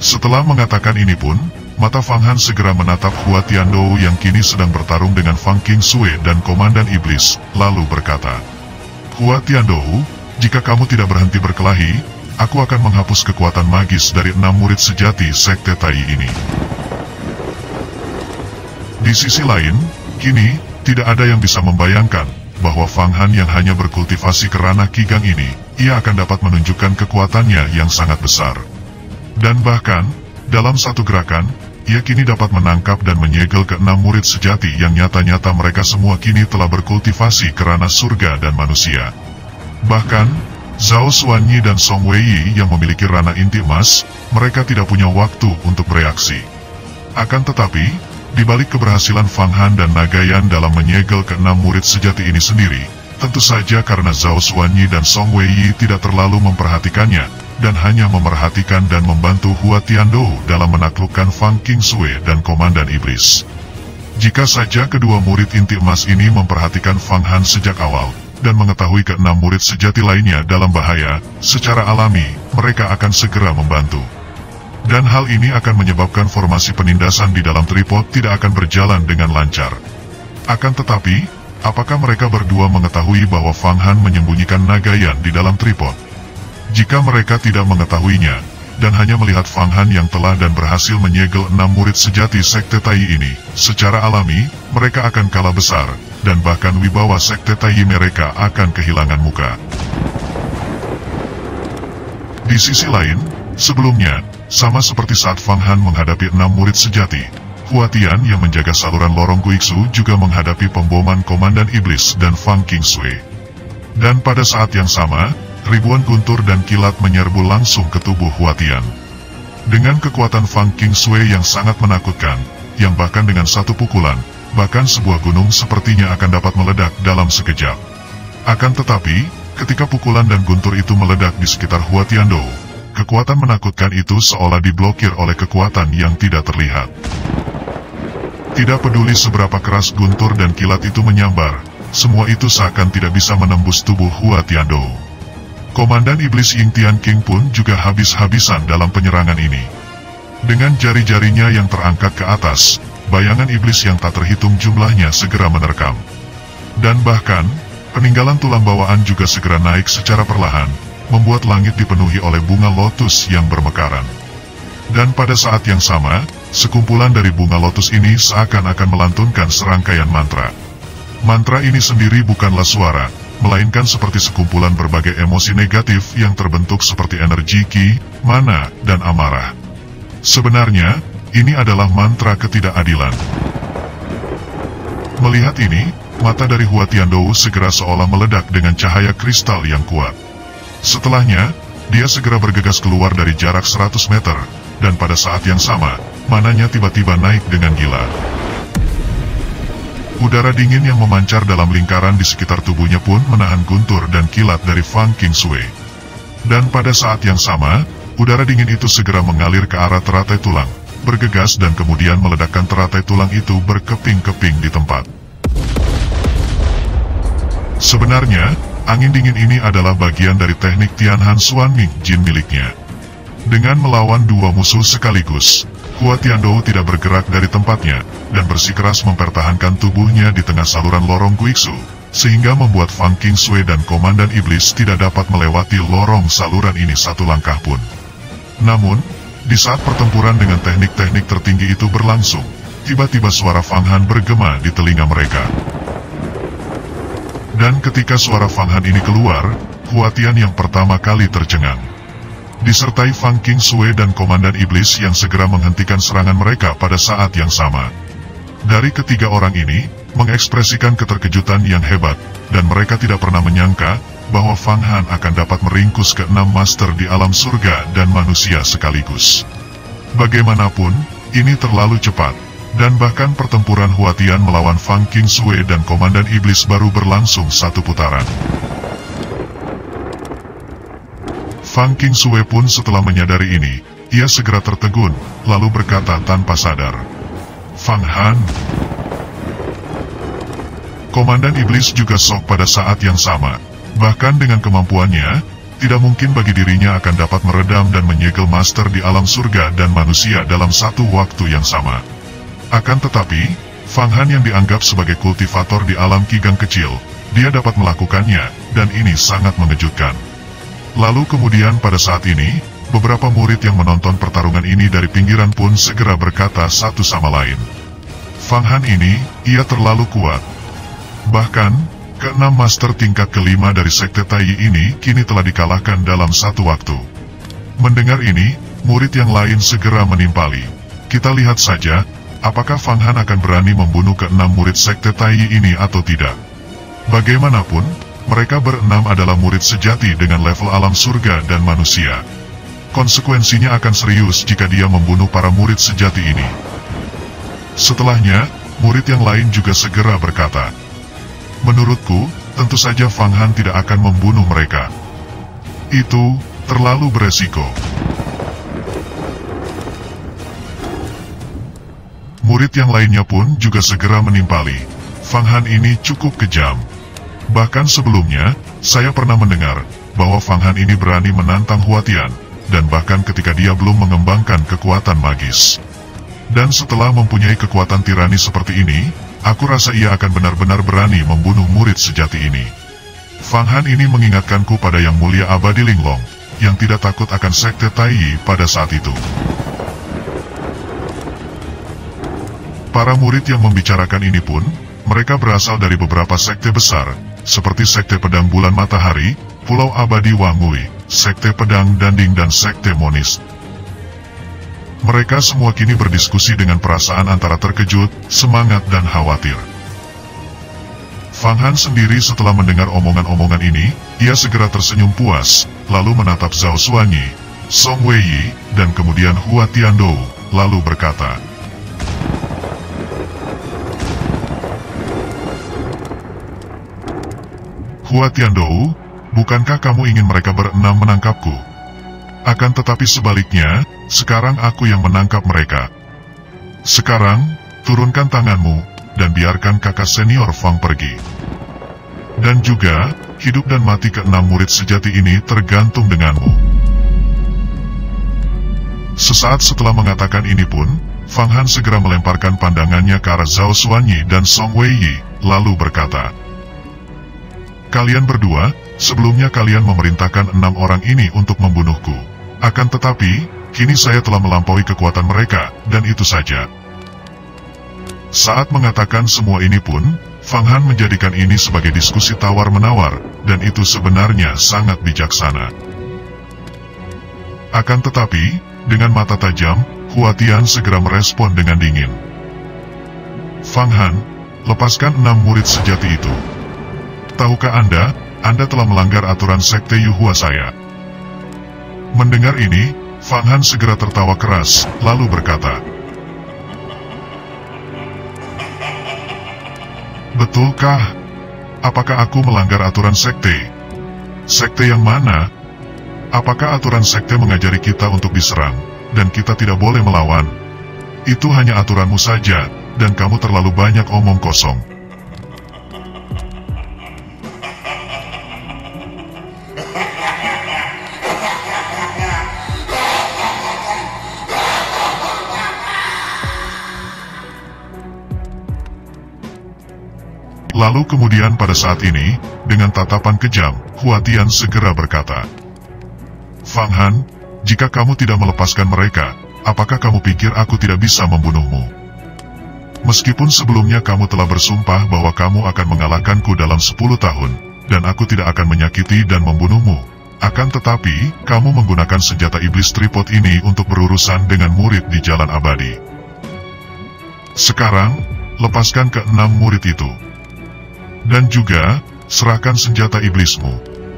Setelah mengatakan ini pun, mata Fang Han segera menatap Hua Tian Dou yang kini sedang bertarung dengan Fang Qingxue dan Komandan Iblis, lalu berkata, "Hua Tian Dou, jika kamu tidak berhenti berkelahi, aku akan menghapus kekuatan magis dari enam murid sejati Sekte Taiyi ini." Di sisi lain, kini, tidak ada yang bisa membayangkan bahwa Fang Han yang hanya berkultivasi kerana Qigong ini, ia akan dapat menunjukkan kekuatannya yang sangat besar. Dan bahkan, dalam satu gerakan, ia kini dapat menangkap dan menyegel keenam murid sejati yang nyata-nyata mereka semua kini telah berkultivasi kerana surga dan manusia. Bahkan, Zhao Xuanyi dan Song Weiyi yang memiliki rana inti emas, mereka tidak punya waktu untuk bereaksi. Akan tetapi, di balik keberhasilan Fang Han dan Nagayan dalam menyegel keenam murid sejati ini sendiri, tentu saja karena Zhao Xuanyi dan Song Weiyi tidak terlalu memperhatikannya, dan hanya memerhatikan dan membantu Hua Tian Dou dalam menaklukkan Fang Qingxue dan Komandan Iblis. Jika saja kedua murid inti emas ini memperhatikan Fang Han sejak awal, dan mengetahui keenam murid sejati lainnya dalam bahaya, secara alami, mereka akan segera membantu. Dan hal ini akan menyebabkan formasi penindasan di dalam tripod tidak akan berjalan dengan lancar. Akan tetapi, apakah mereka berdua mengetahui bahwa Fang Han menyembunyikan Nagayan di dalam tripod? Jika mereka tidak mengetahuinya, dan hanya melihat Fang Han yang telah dan berhasil menyegel enam murid sejati Sekte Taiyi ini, secara alami, mereka akan kalah besar, dan bahkan wibawa Sekte Taiyi mereka akan kehilangan muka. Di sisi lain, sebelumnya, sama seperti saat Fang Han menghadapi enam murid sejati, Hua Tian yang menjaga saluran lorong Guixu juga menghadapi pemboman Komandan Iblis dan Fang Qingxue. Dan pada saat yang sama, ribuan guntur dan kilat menyerbu langsung ke tubuh Hua Tian. Dengan kekuatan Fang Qingxue yang sangat menakutkan, yang bahkan dengan satu pukulan, bahkan sebuah gunung sepertinya akan dapat meledak dalam sekejap. Akan tetapi, ketika pukulan dan guntur itu meledak di sekitar Hua Tian Dou, kekuatan menakutkan itu seolah diblokir oleh kekuatan yang tidak terlihat. Tidak peduli seberapa keras guntur dan kilat itu menyambar, semua itu seakan tidak bisa menembus tubuh Hua Tian Dou. Komandan Iblis Ying Tianqing pun juga habis-habisan dalam penyerangan ini. Dengan jari-jarinya yang terangkat ke atas, bayangan iblis yang tak terhitung jumlahnya segera menerkam. Dan bahkan, peninggalan tulang bawaan juga segera naik secara perlahan, membuat langit dipenuhi oleh bunga lotus yang bermekaran. Dan pada saat yang sama, sekumpulan dari bunga lotus ini seakan-akan melantunkan serangkaian mantra. Mantra ini sendiri bukanlah suara, melainkan seperti sekumpulan berbagai emosi negatif yang terbentuk seperti energi ki, mana, dan amarah. Sebenarnya, ini adalah mantra ketidakadilan. Melihat ini, mata dari Hua Tian Dou segera seolah meledak dengan cahaya kristal yang kuat. Setelahnya, dia segera bergegas keluar dari jarak 100 meter, dan pada saat yang sama, mananya tiba-tiba naik dengan gila. Udara dingin yang memancar dalam lingkaran di sekitar tubuhnya pun menahan guntur dan kilat dari Fang Qingxue. Dan pada saat yang sama, Udara dingin itu segera mengalir ke arah teratai tulang, bergegas dan kemudian meledakkan teratai tulang itu berkeping-keping di tempat. Sebenarnya, angin dingin ini adalah bagian dari teknik Tianhan Xuan Ming Jin miliknya. Dengan melawan dua musuh sekaligus, Hua Tian Dou tidak bergerak dari tempatnya, dan bersikeras mempertahankan tubuhnya di tengah saluran lorong Guixu, sehingga membuat Fang Qingxue dan Komandan Iblis tidak dapat melewati lorong saluran ini satu langkah pun. Namun, di saat pertempuran dengan teknik-teknik tertinggi itu berlangsung, tiba-tiba suara Fang Han bergema di telinga mereka. Dan ketika suara Fang Han ini keluar, Hua Tian yang pertama kali tercengang. Disertai Fang Qingxue dan Komandan Iblis yang segera menghentikan serangan mereka pada saat yang sama. Dari ketiga orang ini, mengekspresikan keterkejutan yang hebat, dan mereka tidak pernah menyangka bahwa Fang Han akan dapat meringkus ke-6 master di alam surga dan manusia sekaligus. Bagaimanapun, ini terlalu cepat, dan bahkan pertempuran Hua Tian melawan Fang Qingxue dan Komandan Iblis baru berlangsung satu putaran. Fang Qingxue pun setelah menyadari ini, ia segera tertegun, lalu berkata tanpa sadar, "Fang Han." Komandan Iblis juga sok pada saat yang sama. Bahkan dengan kemampuannya, tidak mungkin bagi dirinya akan dapat meredam dan menyegel master di alam surga dan manusia dalam satu waktu yang sama. Akan tetapi, Fang Han yang dianggap sebagai kultivator di alam kigang kecil, dia dapat melakukannya, dan ini sangat mengejutkan. Lalu kemudian pada saat ini, beberapa murid yang menonton pertarungan ini dari pinggiran pun segera berkata satu sama lain, "Fang Han ini, ia terlalu kuat." Bahkan, ke-6 master tingkat ke-5 dari sekte Taiyi ini kini telah dikalahkan dalam satu waktu. Mendengar ini, murid yang lain segera menimpali. Kita lihat saja, apakah Fang Han akan berani membunuh ke-6 murid sekte Taiyi ini atau tidak. Bagaimanapun, mereka berenam adalah murid sejati dengan level alam surga dan manusia. Konsekuensinya akan serius jika dia membunuh para murid sejati ini. Setelahnya, murid yang lain juga segera berkata, "Menurutku, tentu saja Fang Han tidak akan membunuh mereka. Itu terlalu beresiko." Murid yang lainnya pun juga segera menimpali, "Fang Han ini cukup kejam. Bahkan sebelumnya, saya pernah mendengar bahwa Fang Han ini berani menantang Hua Tian, dan bahkan ketika dia belum mengembangkan kekuatan magis. Dan setelah mempunyai kekuatan tirani seperti ini, aku rasa ia akan benar-benar berani membunuh murid sejati ini." Fang Han ini mengingatkanku pada Yang Mulia Abadi Linglong, yang tidak takut akan sekte Taiyi pada saat itu. Para murid yang membicarakan ini pun, mereka berasal dari beberapa sekte besar, seperti Sekte Pedang Bulan Matahari, Pulau Abadi Wangui, Sekte Pedang Danding dan Sekte Monis. Mereka semua kini berdiskusi dengan perasaan antara terkejut, semangat dan khawatir. Fang Han sendiri setelah mendengar omongan-omongan ini, ia segera tersenyum puas, lalu menatap Zhao Xuanyi, Song Weiyi, dan kemudian Hua Tian Dou, lalu berkata, "Hua Tian Dou, bukankah kamu ingin mereka berenam menangkapku? Akan tetapi sebaliknya, sekarang aku yang menangkap mereka. Sekarang, turunkan tanganmu, dan biarkan kakak senior Fang pergi. Dan juga, hidup dan mati ke-6 murid sejati ini tergantung denganmu." Sesaat setelah mengatakan ini pun, Fang Han segera melemparkan pandangannya ke arah Zhao Xuanyi dan Song Weiyi, lalu berkata, "Kalian berdua, sebelumnya kalian memerintahkan 6 orang ini untuk membunuhku. Akan tetapi, kini saya telah melampaui kekuatan mereka, dan itu saja." Saat mengatakan semua ini pun, Fang Han menjadikan ini sebagai diskusi tawar-menawar, dan itu sebenarnya sangat bijaksana. Akan tetapi, dengan mata tajam, Hua Tian segera merespon dengan dingin, "Fang Han, lepaskan 6 murid sejati itu. Tahukah Anda telah melanggar aturan sekte Yuhua saya?" Mendengar ini, Fang Han segera tertawa keras, lalu berkata, "Betulkah? Apakah aku melanggar aturan sekte? Sekte yang mana? Apakah aturan sekte mengajari kita untuk diserang, dan kita tidak boleh melawan? Itu hanya aturanmu saja, dan kamu terlalu banyak omong kosong. Lalu kemudian pada saat ini, dengan tatapan kejam, Hua Tian segera berkata, "Fang Han, jika kamu tidak melepaskan mereka, apakah kamu pikir aku tidak bisa membunuhmu? Meskipun sebelumnya kamu telah bersumpah bahwa kamu akan mengalahkanku dalam 10 tahun, dan aku tidak akan menyakiti dan membunuhmu, akan tetapi, kamu menggunakan senjata iblis tripod ini untuk berurusan dengan murid di Jalan Abadi. Sekarang, lepaskan ke-6 murid itu. Dan juga, serahkan senjata iblismu.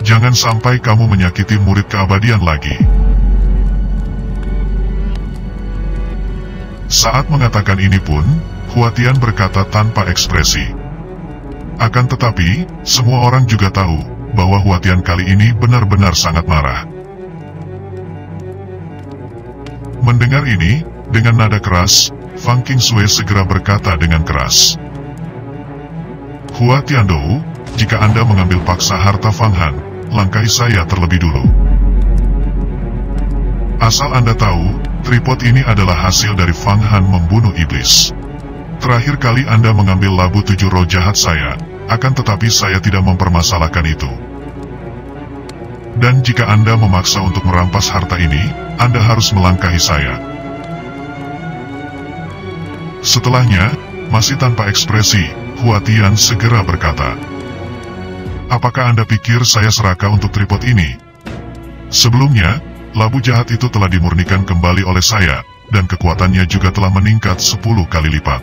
Jangan sampai kamu menyakiti murid keabadian lagi." Saat mengatakan ini pun, Hua Tian berkata tanpa ekspresi. Akan tetapi, semua orang juga tahu, bahwa Hua Tian kali ini benar-benar sangat marah. Mendengar ini, dengan nada keras, Fang Qingxue segera berkata dengan keras, "Hua Tian Dou, jika Anda mengambil paksa harta Fang Han, langkahi saya terlebih dulu. Asal Anda tahu, tripod ini adalah hasil dari Fang Han membunuh iblis. Terakhir kali Anda mengambil labu 7 roh jahat saya, akan tetapi saya tidak mempermasalahkan itu. Dan jika Anda memaksa untuk merampas harta ini, Anda harus melangkahi saya." Setelahnya, masih tanpa ekspresi, Hua Tian segera berkata, "Apakah Anda pikir saya serakah untuk tripod ini? Sebelumnya, labu jahat itu telah dimurnikan kembali oleh saya, dan kekuatannya juga telah meningkat 10 kali lipat.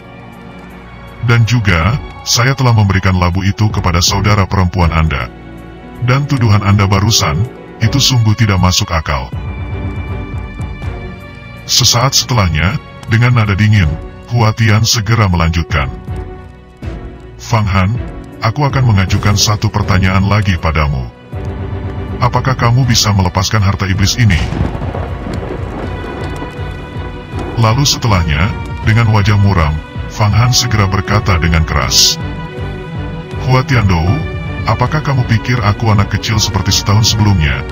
Dan juga, saya telah memberikan labu itu kepada saudara perempuan Anda. Dan tuduhan Anda barusan, itu sungguh tidak masuk akal." Sesaat setelahnya, dengan nada dingin, Hua Tian segera melanjutkan, "Fang Han, aku akan mengajukan satu pertanyaan lagi padamu. Apakah kamu bisa melepaskan harta iblis ini?" Lalu setelahnya, dengan wajah muram, Fang Han segera berkata dengan keras, "Hua Tian Dou, apakah kamu pikir aku anak kecil seperti setahun sebelumnya?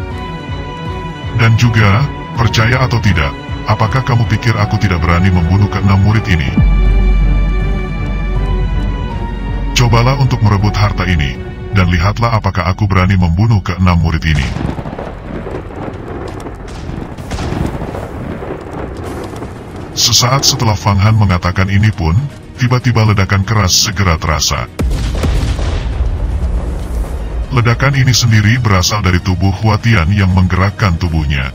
Dan juga, percaya atau tidak, apakah kamu pikir aku tidak berani membunuh ke-6 murid ini? Cobalah untuk merebut harta ini, dan lihatlah apakah aku berani membunuh ke-6 murid ini." Sesaat setelah Fang Han mengatakan ini pun, tiba-tiba ledakan keras segera terasa. Ledakan ini sendiri berasal dari tubuh Hua Tian yang menggerakkan tubuhnya.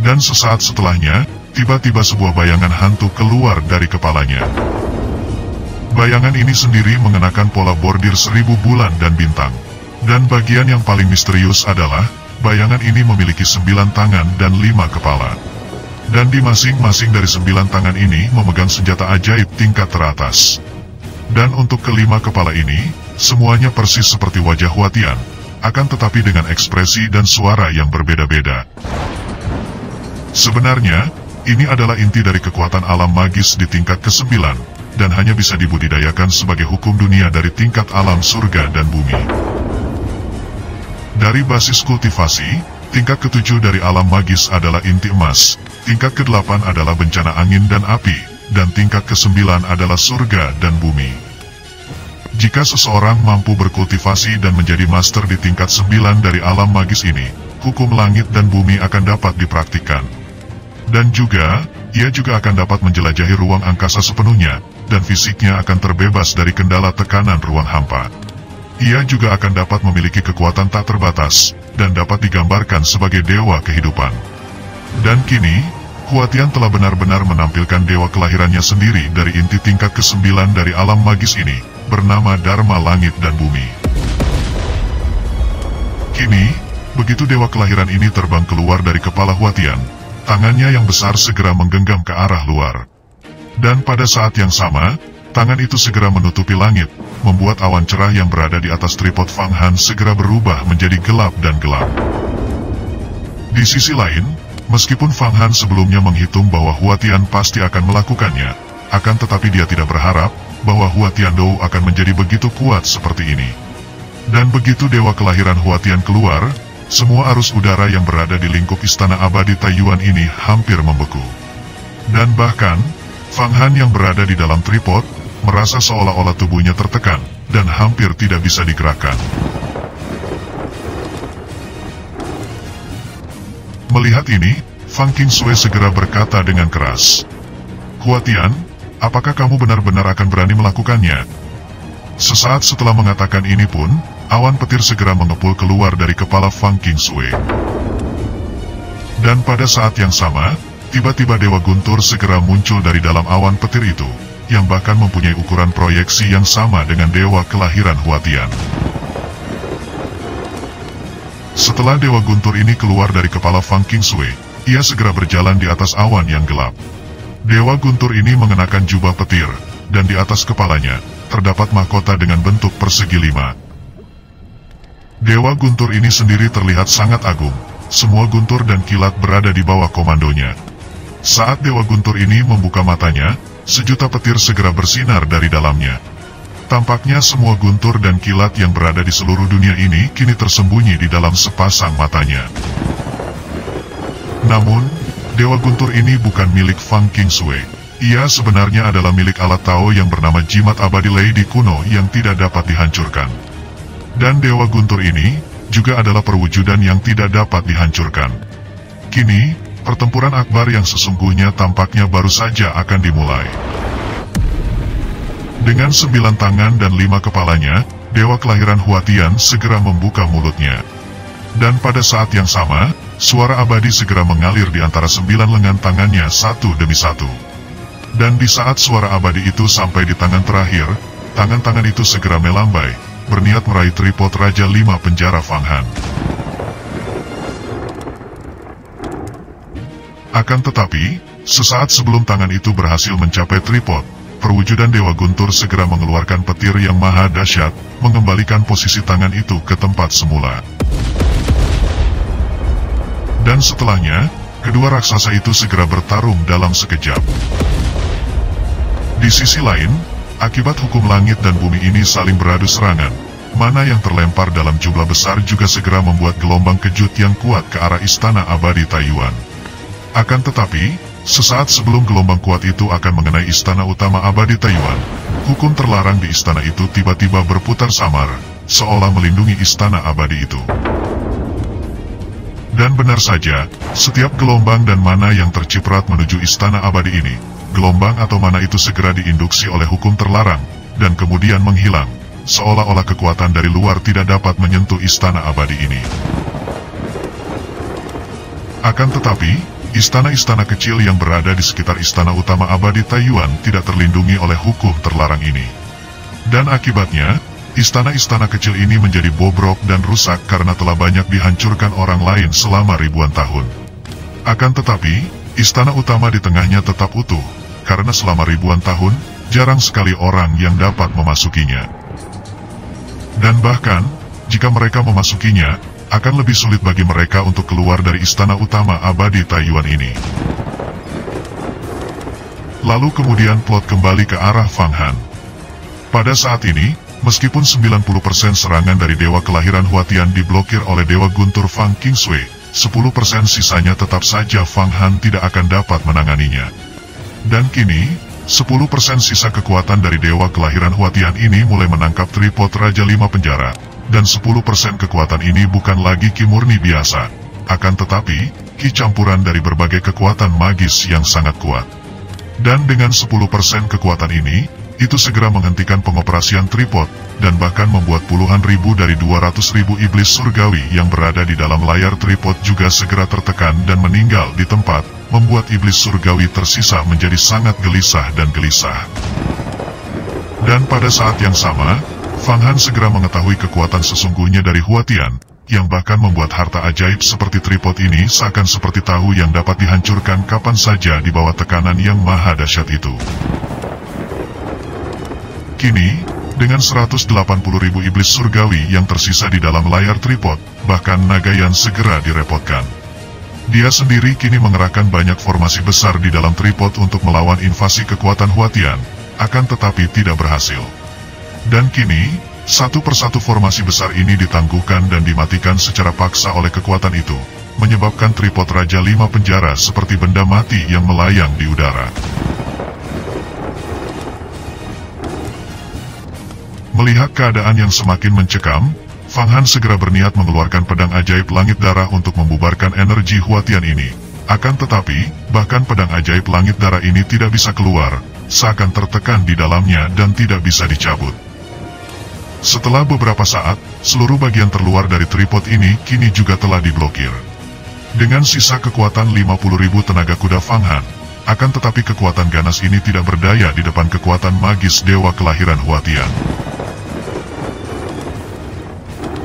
Dan sesaat setelahnya, tiba-tiba sebuah bayangan hantu keluar dari kepalanya. Bayangan ini sendiri mengenakan pola bordir 1000 bulan dan bintang. Dan bagian yang paling misterius adalah, bayangan ini memiliki 9 tangan dan 5 kepala. Dan di masing-masing dari 9 tangan ini memegang senjata ajaib tingkat teratas. Dan untuk ke-5 kepala ini, semuanya persis seperti wajah Hua Tian, akan tetapi dengan ekspresi dan suara yang berbeda-beda. Sebenarnya, ini adalah inti dari kekuatan alam magis di tingkat ke-9. Dan hanya bisa dibudidayakan sebagai hukum dunia dari tingkat alam surga dan bumi. Dari basis kultivasi, tingkat ke-7 dari alam magis adalah inti emas, tingkat ke-8 adalah bencana angin dan api, dan tingkat ke-9 adalah surga dan bumi. Jika seseorang mampu berkultivasi dan menjadi master di tingkat 9 dari alam magis ini, hukum langit dan bumi akan dapat dipraktikkan. Dan juga, ia juga akan dapat menjelajahi ruang angkasa sepenuhnya, dan fisiknya akan terbebas dari kendala tekanan ruang hampa. Ia juga akan dapat memiliki kekuatan tak terbatas, dan dapat digambarkan sebagai dewa kehidupan. Dan kini, Hua Tian telah benar-benar menampilkan dewa kelahirannya sendiri dari inti tingkat ke-9 dari alam magis ini, bernama Dharma Langit dan Bumi. Kini, begitu dewa kelahiran ini terbang keluar dari kepala Hua Tian, tangannya yang besar segera menggenggam ke arah luar. Dan pada saat yang sama, tangan itu segera menutupi langit, membuat awan cerah yang berada di atas tripod Fang Han segera berubah menjadi gelap dan gelap. Di Di sisi lain, meskipun Fang Han sebelumnya menghitung bahwa Hua Tian pasti akan melakukannya, akan tetapi dia tidak berharap bahwa Hua Tian Dou akan menjadi begitu kuat seperti ini. Dan begitu dewa kelahiran Hua Tian keluar, semua arus udara yang berada di lingkup istana abadi Taiyuan ini hampir membeku. Dan bahkan, Fang Han yang berada di dalam tripod, merasa seolah-olah tubuhnya tertekan, dan hampir tidak bisa digerakkan. Melihat ini, Fang Qingxue segera berkata dengan keras, "Hua Tian, apakah kamu benar-benar akan berani melakukannya?" Sesaat setelah mengatakan ini pun, awan petir segera mengepul keluar dari kepala Fang Qingxue. Dan pada saat yang sama, tiba-tiba Dewa Guntur segera muncul dari dalam awan petir itu, yang bahkan mempunyai ukuran proyeksi yang sama dengan dewa kelahiran Hua Tian. Setelah Dewa Guntur ini keluar dari kepala Fang Qingxue, ia segera berjalan di atas awan yang gelap. Dewa Guntur ini mengenakan jubah petir, dan di atas kepalanya, terdapat mahkota dengan bentuk persegi 5. Dewa Guntur ini sendiri terlihat sangat agung, semua guntur dan kilat berada di bawah komandonya. Saat Dewa Guntur ini membuka matanya, sejuta petir segera bersinar dari dalamnya. Tampaknya semua guntur dan kilat yang berada di seluruh dunia ini kini tersembunyi di dalam sepasang matanya. Namun, Dewa Guntur ini bukan milik Fang Qingxue. Ia sebenarnya adalah milik alat Tao yang bernama Jimat Abadi Lady Kuno yang tidak dapat dihancurkan. Dan Dewa Guntur ini juga adalah perwujudan yang tidak dapat dihancurkan. Kini, pertempuran akbar yang sesungguhnya tampaknya baru saja akan dimulai. Dengan 9 tangan dan 5 kepalanya, dewa kelahiran Hua Tian segera membuka mulutnya. Dan pada saat yang sama, suara abadi segera mengalir di antara 9 lengan tangannya satu demi satu. Dan di saat suara abadi itu sampai di tangan terakhir, tangan-tangan itu segera melambai, berniat meraih tripod Raja 5 Penjara Fang Han. Akan tetapi, sesaat sebelum tangan itu berhasil mencapai tripod, perwujudan Dewa Guntur segera mengeluarkan petir yang maha dahsyat, mengembalikan posisi tangan itu ke tempat semula. Dan setelahnya, kedua raksasa itu segera bertarung dalam sekejap. Di sisi lain, akibat hukum langit dan bumi ini saling beradu serangan, mana yang terlempar dalam jumlah besar juga segera membuat gelombang kejut yang kuat ke arah istana abadi Taiyuan. Akan tetapi, sesaat sebelum gelombang kuat itu akan mengenai istana utama abadi Taiyuan, hukum terlarang di istana itu tiba-tiba berputar samar, seolah melindungi istana abadi itu. Dan benar saja, setiap gelombang dan mana yang terciprat menuju istana abadi ini, gelombang atau mana itu segera diinduksi oleh hukum terlarang, dan kemudian menghilang, seolah-olah kekuatan dari luar tidak dapat menyentuh istana abadi ini. Akan tetapi, istana-istana kecil yang berada di sekitar istana utama abadi Taiyuan tidak terlindungi oleh hukum terlarang ini. Dan akibatnya, istana-istana kecil ini menjadi bobrok dan rusak karena telah banyak dihancurkan orang lain selama ribuan tahun. Akan tetapi, istana utama di tengahnya tetap utuh, karena selama ribuan tahun, jarang sekali orang yang dapat memasukinya. Dan bahkan, jika mereka memasukinya, akan lebih sulit bagi mereka untuk keluar dari istana utama abadi Taiyuan ini. Lalu kemudian plot kembali ke arah Fang Han. Pada saat ini, meskipun 90% serangan dari dewa kelahiran Hua Tian diblokir oleh dewa guntur Fang Qingxue, 10% sisanya tetap saja Fang Han tidak akan dapat menanganinya. Dan kini, 10% sisa kekuatan dari dewa kelahiran Hua Tian ini mulai menangkap tripod Raja 5 Penjara. Dan 10% kekuatan ini bukan lagi ki murni biasa, akan tetapi, ki campuran dari berbagai kekuatan magis yang sangat kuat. Dan dengan 10% kekuatan ini, itu segera menghentikan pengoperasian tripod, dan bahkan membuat puluhan ribu dari 200.000 iblis surgawi yang berada di dalam layar tripod juga segera tertekan dan meninggal di tempat, membuat iblis surgawi tersisa menjadi sangat gelisah dan gelisah. Dan pada saat yang sama, Fang Han segera mengetahui kekuatan sesungguhnya dari Hua Tian, yang bahkan membuat harta ajaib seperti tripod ini seakan seperti tahu yang dapat dihancurkan kapan saja di bawah tekanan yang maha dahsyat itu. Kini, dengan 180.000 iblis surgawi yang tersisa di dalam layar tripod, bahkan Nagayan segera direpotkan. Dia sendiri kini mengerahkan banyak formasi besar di dalam tripod untuk melawan invasi kekuatan Hua Tian, akan tetapi tidak berhasil. Dan kini, satu persatu formasi besar ini ditangguhkan dan dimatikan secara paksa oleh kekuatan itu, menyebabkan tripod Raja Lima Penjara seperti benda mati yang melayang di udara. Melihat keadaan yang semakin mencekam, Fang Han segera berniat mengeluarkan pedang ajaib langit darah untuk membubarkan energi Hua Tian ini. Akan tetapi, bahkan pedang ajaib langit darah ini tidak bisa keluar, seakan tertekan di dalamnya dan tidak bisa dicabut. Setelah beberapa saat, seluruh bagian terluar dari tripod ini kini juga telah diblokir. Dengan sisa kekuatan 50.000 tenaga kuda Fang Han, akan tetapi kekuatan ganas ini tidak berdaya di depan kekuatan magis dewa kelahiran Hua Tian.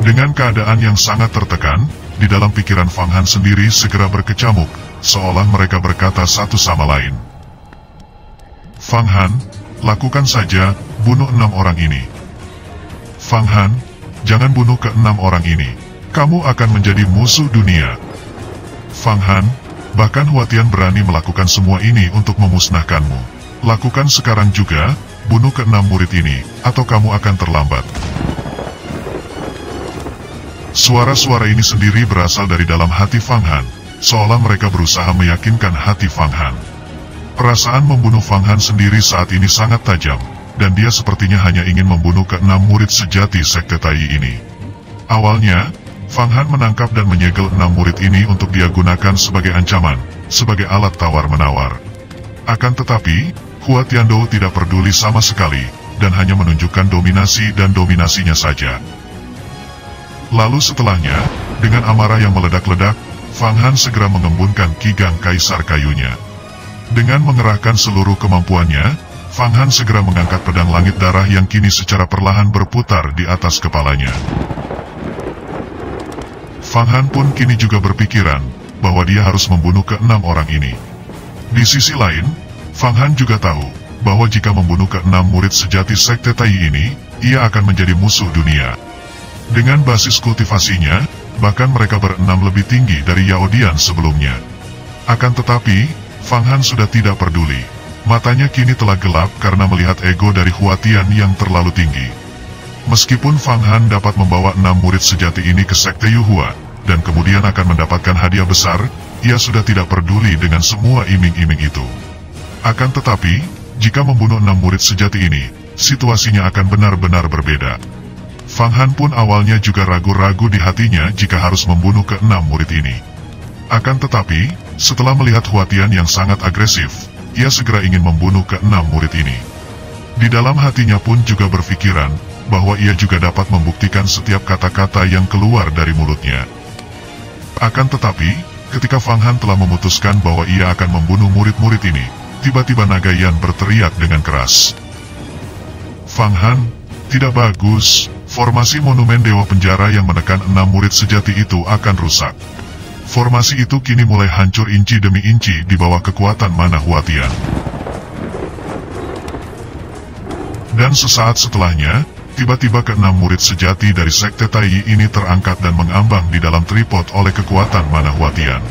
Dengan keadaan yang sangat tertekan, di dalam pikiran Fang Han sendiri segera berkecamuk, seolah mereka berkata satu sama lain. Fang Han, lakukan saja, bunuh 6 orang ini. Fang Han, jangan bunuh ke-6 orang ini. Kamu akan menjadi musuh dunia. Fang Han, bahkan Hua Tian berani melakukan semua ini untuk memusnahkanmu. Lakukan sekarang juga, bunuh ke-6 murid ini, atau kamu akan terlambat. Suara-suara ini sendiri berasal dari dalam hati Fang Han, seolah mereka berusaha meyakinkan hati Fang Han. Perasaan membunuh Fang Han sendiri saat ini sangat tajam, dan dia sepertinya hanya ingin membunuh ke-6 murid sejati sekte Taiyi ini. Awalnya, Fang Han menangkap dan menyegel 6 murid ini untuk dia gunakan sebagai ancaman, sebagai alat tawar-menawar. Akan tetapi, Hua Tian Dou tidak peduli sama sekali, dan hanya menunjukkan dominasi dan dominasinya saja. Lalu setelahnya, dengan amarah yang meledak-ledak, Fang Han segera mengembunkan Kigang Kaisar kayunya. Dengan mengerahkan seluruh kemampuannya, Fang Han segera mengangkat pedang langit darah yang kini secara perlahan berputar di atas kepalanya. Fang Han pun kini juga berpikiran bahwa dia harus membunuh ke-6 orang ini. Di sisi lain, Fang Han juga tahu bahwa jika membunuh ke-6 murid sejati sekte Taiyi ini, ia akan menjadi musuh dunia. Dengan basis kultivasinya, bahkan mereka berenam lebih tinggi dari Yao Dian sebelumnya. Akan tetapi, Fang Han sudah tidak peduli. Matanya kini telah gelap karena melihat ego dari Hua Tian yang terlalu tinggi. Meskipun Fang Han dapat membawa 6 murid sejati ini ke sekte Yuhua, dan kemudian akan mendapatkan hadiah besar, ia sudah tidak peduli dengan semua iming-iming itu. Akan tetapi, jika membunuh 6 murid sejati ini, situasinya akan benar-benar berbeda. Fang Han pun awalnya juga ragu-ragu di hatinya jika harus membunuh ke-6 murid ini. Akan tetapi, setelah melihat Hua Tian yang sangat agresif, ia segera ingin membunuh ke-6 murid ini. Di dalam hatinya pun juga berpikiran bahwa ia juga dapat membuktikan setiap kata-kata yang keluar dari mulutnya. Akan tetapi, ketika Fang Han telah memutuskan bahwa ia akan membunuh murid-murid ini, tiba-tiba Nagayan berteriak dengan keras. Fang Han, tidak bagus. Formasi monumen Dewa Penjara yang menekan 6 murid sejati itu akan rusak. Formasi itu kini mulai hancur inci demi inci di bawah kekuatan mana Hua Tian. Dan sesaat setelahnya, tiba-tiba ke-6 murid sejati dari sekte Taiyi ini terangkat dan mengambang di dalam tripod oleh kekuatan mana Hua Tian.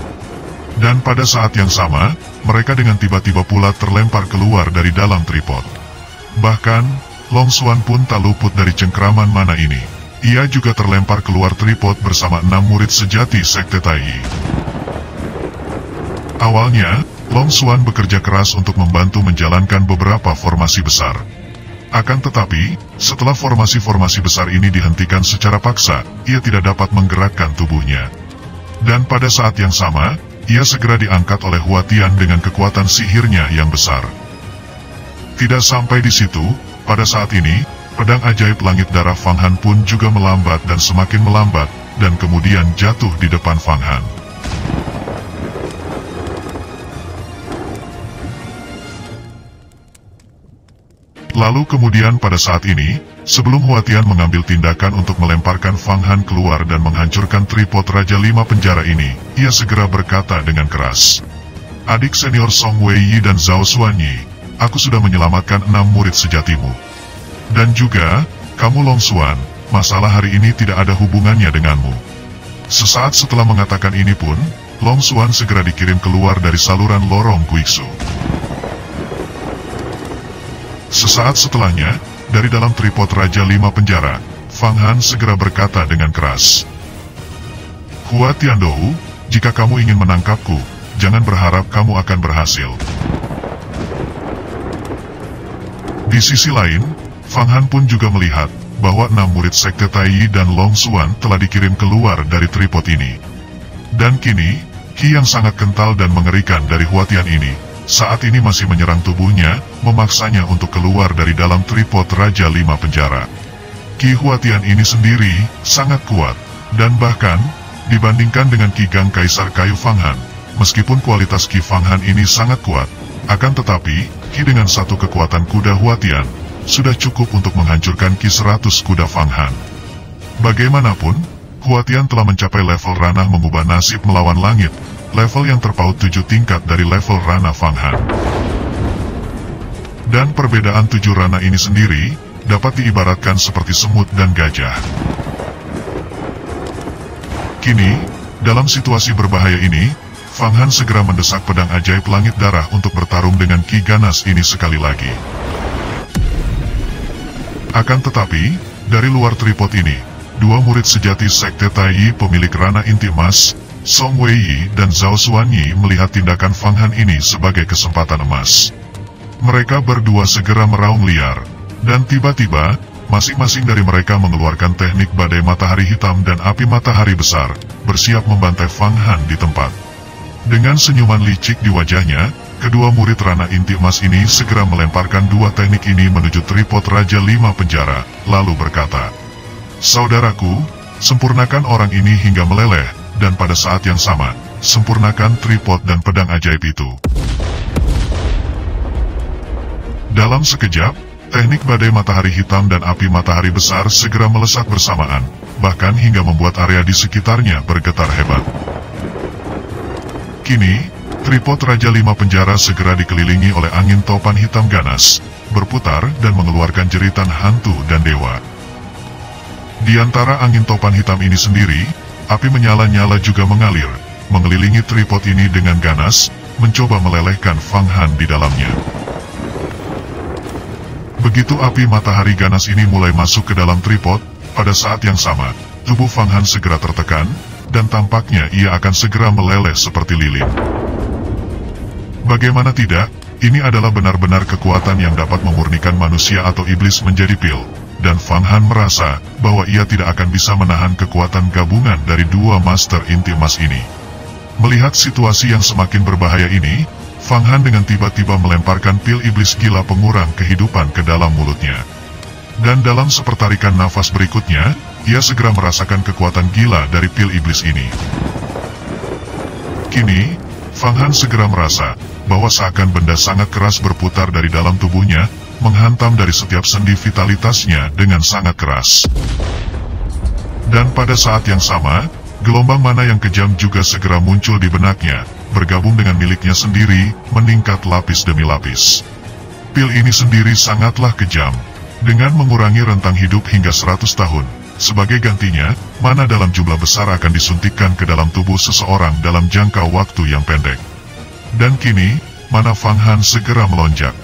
Dan pada saat yang sama, mereka dengan tiba-tiba pula terlempar keluar dari dalam tripod. Bahkan, Long Xuan pun tak luput dari cengkraman mana ini. Ia juga terlempar keluar tripod bersama 6 murid sejati sekte Taiyi. Awalnya, Long Xuan bekerja keras untuk membantu menjalankan beberapa formasi besar. Akan tetapi, setelah formasi-formasi besar ini dihentikan secara paksa, ia tidak dapat menggerakkan tubuhnya. Dan pada saat yang sama, ia segera diangkat oleh Hua Tian dengan kekuatan sihirnya yang besar. Tidak sampai di situ, pada saat ini, pedang ajaib langit darah Fang Han pun juga melambat dan semakin melambat, dan kemudian jatuh di depan Fang Han. Lalu kemudian pada saat ini, sebelum Hua Tian mengambil tindakan untuk melemparkan Fang Han keluar dan menghancurkan tripod Raja Lima Penjara ini, ia segera berkata dengan keras. Adik senior Song Weiyi dan Zhao Xuanyi, aku sudah menyelamatkan 6 murid sejatimu. Dan juga, kamu Long Xuan, masalah hari ini tidak ada hubungannya denganmu. Sesaat setelah mengatakan ini pun, Long Xuan segera dikirim keluar dari saluran lorong Guixu. Sesaat setelahnya, dari dalam tripod Raja Lima Penjara, Fang Han segera berkata dengan keras, "Hua Tian Dou, jika kamu ingin menangkapku, jangan berharap kamu akan berhasil." Di sisi lain, Fang Han pun juga melihat bahwa 6 murid sekte Taiyi dan Long Xuan telah dikirim keluar dari tripod ini. Dan kini, ki yang sangat kental dan mengerikan dari Hua Tian ini, saat ini masih menyerang tubuhnya, memaksanya untuk keluar dari dalam tripod Raja Lima Penjara. Ki Hua Tian ini sendiri, sangat kuat, dan bahkan, dibandingkan dengan ki Gang Kaisar Kayu Fang Han, meskipun kualitas ki Fang Han ini sangat kuat, akan tetapi, ki dengan satu kekuatan kuda Hua Tian, sudah cukup untuk menghancurkan ki 100 kuda Fang Han. Bagaimanapun, Hua Tian telah mencapai level ranah mengubah nasib melawan langit, level yang terpaut 7 tingkat dari level ranah Fang Han. Dan perbedaan 7 ranah ini sendiri, dapat diibaratkan seperti semut dan gajah. Kini, dalam situasi berbahaya ini, Fang Han segera mendesak pedang ajaib langit darah untuk bertarung dengan ki ganas ini sekali lagi. Akan tetapi, dari luar tripod ini, 2 murid sejati sekte Taiyi pemilik Rana Inti Emas, Song Weiyi dan Zhao Xuanyi melihat tindakan Fang Han ini sebagai kesempatan emas. Mereka berdua segera meraung liar, dan tiba-tiba, masing-masing dari mereka mengeluarkan teknik badai matahari hitam dan api matahari besar, bersiap membantai Fang Han di tempat. Dengan senyuman licik di wajahnya, kedua murid Rana Inti Emas ini segera melemparkan 2 teknik ini menuju tripod Raja Lima Penjara, lalu berkata, "Saudaraku, sempurnakan orang ini hingga meleleh, dan pada saat yang sama, sempurnakan tripod dan pedang ajaib itu." Dalam sekejap, teknik badai matahari hitam dan api matahari besar segera melesat bersamaan, bahkan hingga membuat area di sekitarnya bergetar hebat. Kini, tripod Raja Lima Penjara segera dikelilingi oleh angin topan hitam ganas, berputar dan mengeluarkan jeritan hantu dan dewa. Di antara angin topan hitam ini sendiri, api menyala-nyala juga mengalir, mengelilingi tripod ini dengan ganas, mencoba melelehkan Fang Han di dalamnya. Begitu api matahari ganas ini mulai masuk ke dalam tripod, pada saat yang sama, tubuh Fang Han segera tertekan, dan tampaknya ia akan segera meleleh seperti lilin. Bagaimana tidak, ini adalah benar-benar kekuatan yang dapat memurnikan manusia atau iblis menjadi pil. Dan Fang Han merasa bahwa ia tidak akan bisa menahan kekuatan gabungan dari 2 master inti emas ini. Melihat situasi yang semakin berbahaya ini, Fang Han dengan tiba-tiba melemparkan pil iblis gila pengurang kehidupan ke dalam mulutnya. Dan dalam sepertarikan nafas berikutnya, ia segera merasakan kekuatan gila dari pil iblis ini. Kini, Fang Han segera merasa bahwa seakan benda sangat keras berputar dari dalam tubuhnya, menghantam dari setiap sendi vitalitasnya dengan sangat keras. Dan pada saat yang sama, gelombang mana yang kejam juga segera muncul di benaknya, bergabung dengan miliknya sendiri, meningkat lapis demi lapis. Pil ini sendiri sangatlah kejam, dengan mengurangi rentang hidup hingga 100 tahun. Sebagai gantinya, mana dalam jumlah besar akan disuntikkan ke dalam tubuh seseorang dalam jangka waktu yang pendek. Dan kini, mana Fang Han segera melonjak.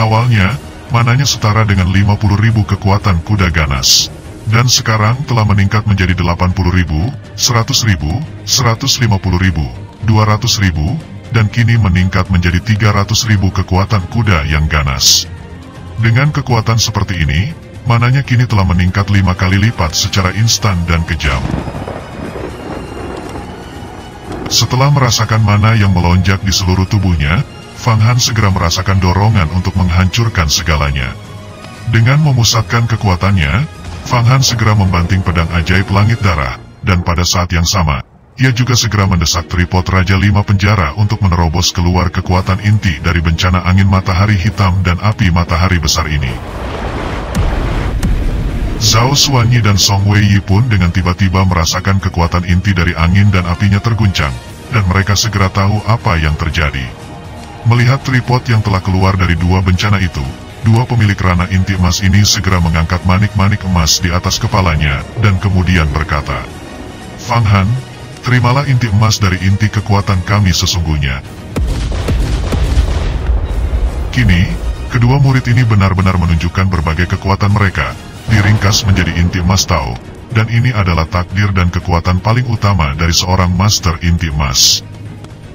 Awalnya, mananya setara dengan 50.000 kekuatan kuda ganas. Dan sekarang telah meningkat menjadi 80.000, 100.000, 150.000, 200.000, dan kini meningkat menjadi 300.000 kekuatan kuda yang ganas. Dengan kekuatan seperti ini, mananya kini telah meningkat 5 kali lipat secara instan dan kejam. Setelah merasakan mana yang melonjak di seluruh tubuhnya, Fang Han segera merasakan dorongan untuk menghancurkan segalanya. Dengan memusatkan kekuatannya, Fang Han segera membanting pedang ajaib langit darah, dan pada saat yang sama, ia juga segera mendesak tripod Raja Lima Penjara untuk menerobos keluar kekuatan inti dari bencana angin matahari hitam dan api matahari besar ini. Zhao Xuanyi dan Song Weiyi pun dengan tiba-tiba merasakan kekuatan inti dari angin dan apinya terguncang, dan mereka segera tahu apa yang terjadi. Melihat tripod yang telah keluar dari 2 bencana itu, 2 pemilik rana inti emas ini segera mengangkat manik-manik emas di atas kepalanya, dan kemudian berkata, "Fang Han, Terimalah inti emas dari inti kekuatan kami sesungguhnya. Kini, kedua murid ini benar-benar menunjukkan berbagai kekuatan mereka, diringkas menjadi inti emas Tao, dan ini adalah takdir dan kekuatan paling utama dari seorang master inti emas.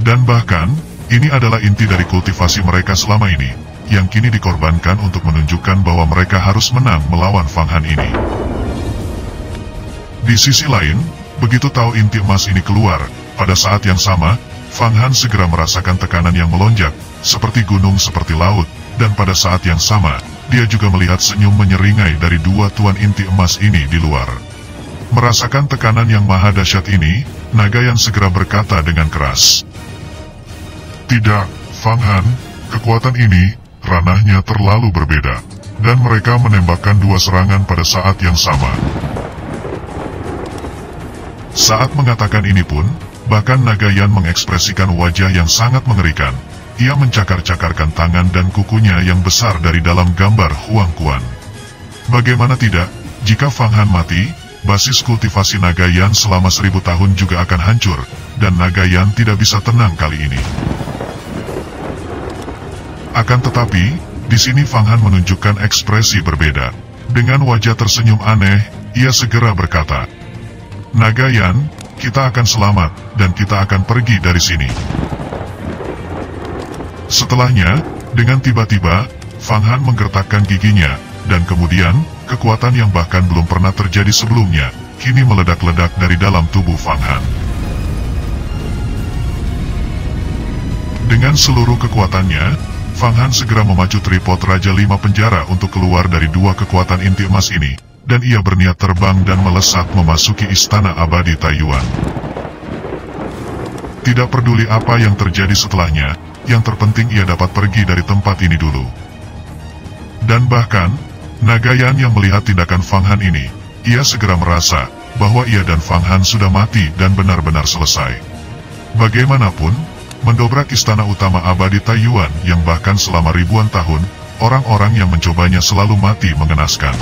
Dan bahkan, ini adalah inti dari kultivasi mereka selama ini, yang kini dikorbankan untuk menunjukkan bahwa mereka harus menang melawan Fang Han ini. Di sisi lain, begitu Tao inti emas ini keluar, pada saat yang sama, Fang Han segera merasakan tekanan yang melonjak, seperti gunung seperti laut, dan pada saat yang sama, dia juga melihat senyum menyeringai dari dua tuan inti emas ini di luar. Merasakan tekanan yang maha dahsyat ini, Nagayan segera berkata dengan keras, "Tidak, Fang Han, kekuatan ini, ranahnya terlalu berbeda." Dan mereka menembakkan dua serangan pada saat yang sama. Saat mengatakan ini pun, bahkan Nagayan mengekspresikan wajah yang sangat mengerikan. Ia mencakar-cakarkan tangan dan kukunya yang besar dari dalam gambar Huangquan. Bagaimana tidak, jika Fang Han mati, basis kultivasi Nagayan selama 1000 tahun juga akan hancur, dan Nagayan tidak bisa tenang kali ini. Akan tetapi, di sini Fang Han menunjukkan ekspresi berbeda. Dengan wajah tersenyum aneh, ia segera berkata, "Nagayan, kita akan selamat, dan kita akan pergi dari sini." Setelahnya, dengan tiba-tiba, Fang Han menggertakkan giginya, dan kemudian, kekuatan yang bahkan belum pernah terjadi sebelumnya, kini meledak-ledak dari dalam tubuh Fang Han. Dengan seluruh kekuatannya, Fang Han segera memacu tripod Raja 5 Penjara untuk keluar dari dua kekuatan inti emas ini, dan ia berniat terbang dan melesat memasuki Istana Abadi Taiyuan. Tidak peduli apa yang terjadi setelahnya, yang terpenting ia dapat pergi dari tempat ini dulu. Dan bahkan, Nagayan yang melihat tindakan Fang Han ini, ia segera merasa bahwa ia dan Fang Han sudah mati dan benar-benar selesai. Bagaimanapun, mendobrak istana utama abadi Taiyuan yang bahkan selama ribuan tahun, orang-orang yang mencobanya selalu mati mengenaskan.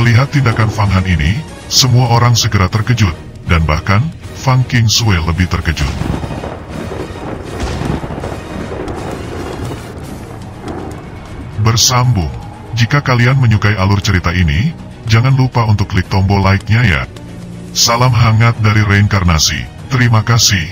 Melihat tindakan Fang Han ini, semua orang segera terkejut, dan bahkan Fang Qingxue lebih terkejut. Bersambung, jika kalian menyukai alur cerita ini, jangan lupa untuk klik tombol like-nya ya. Salam hangat dari Reinkarnasi. Terima kasih.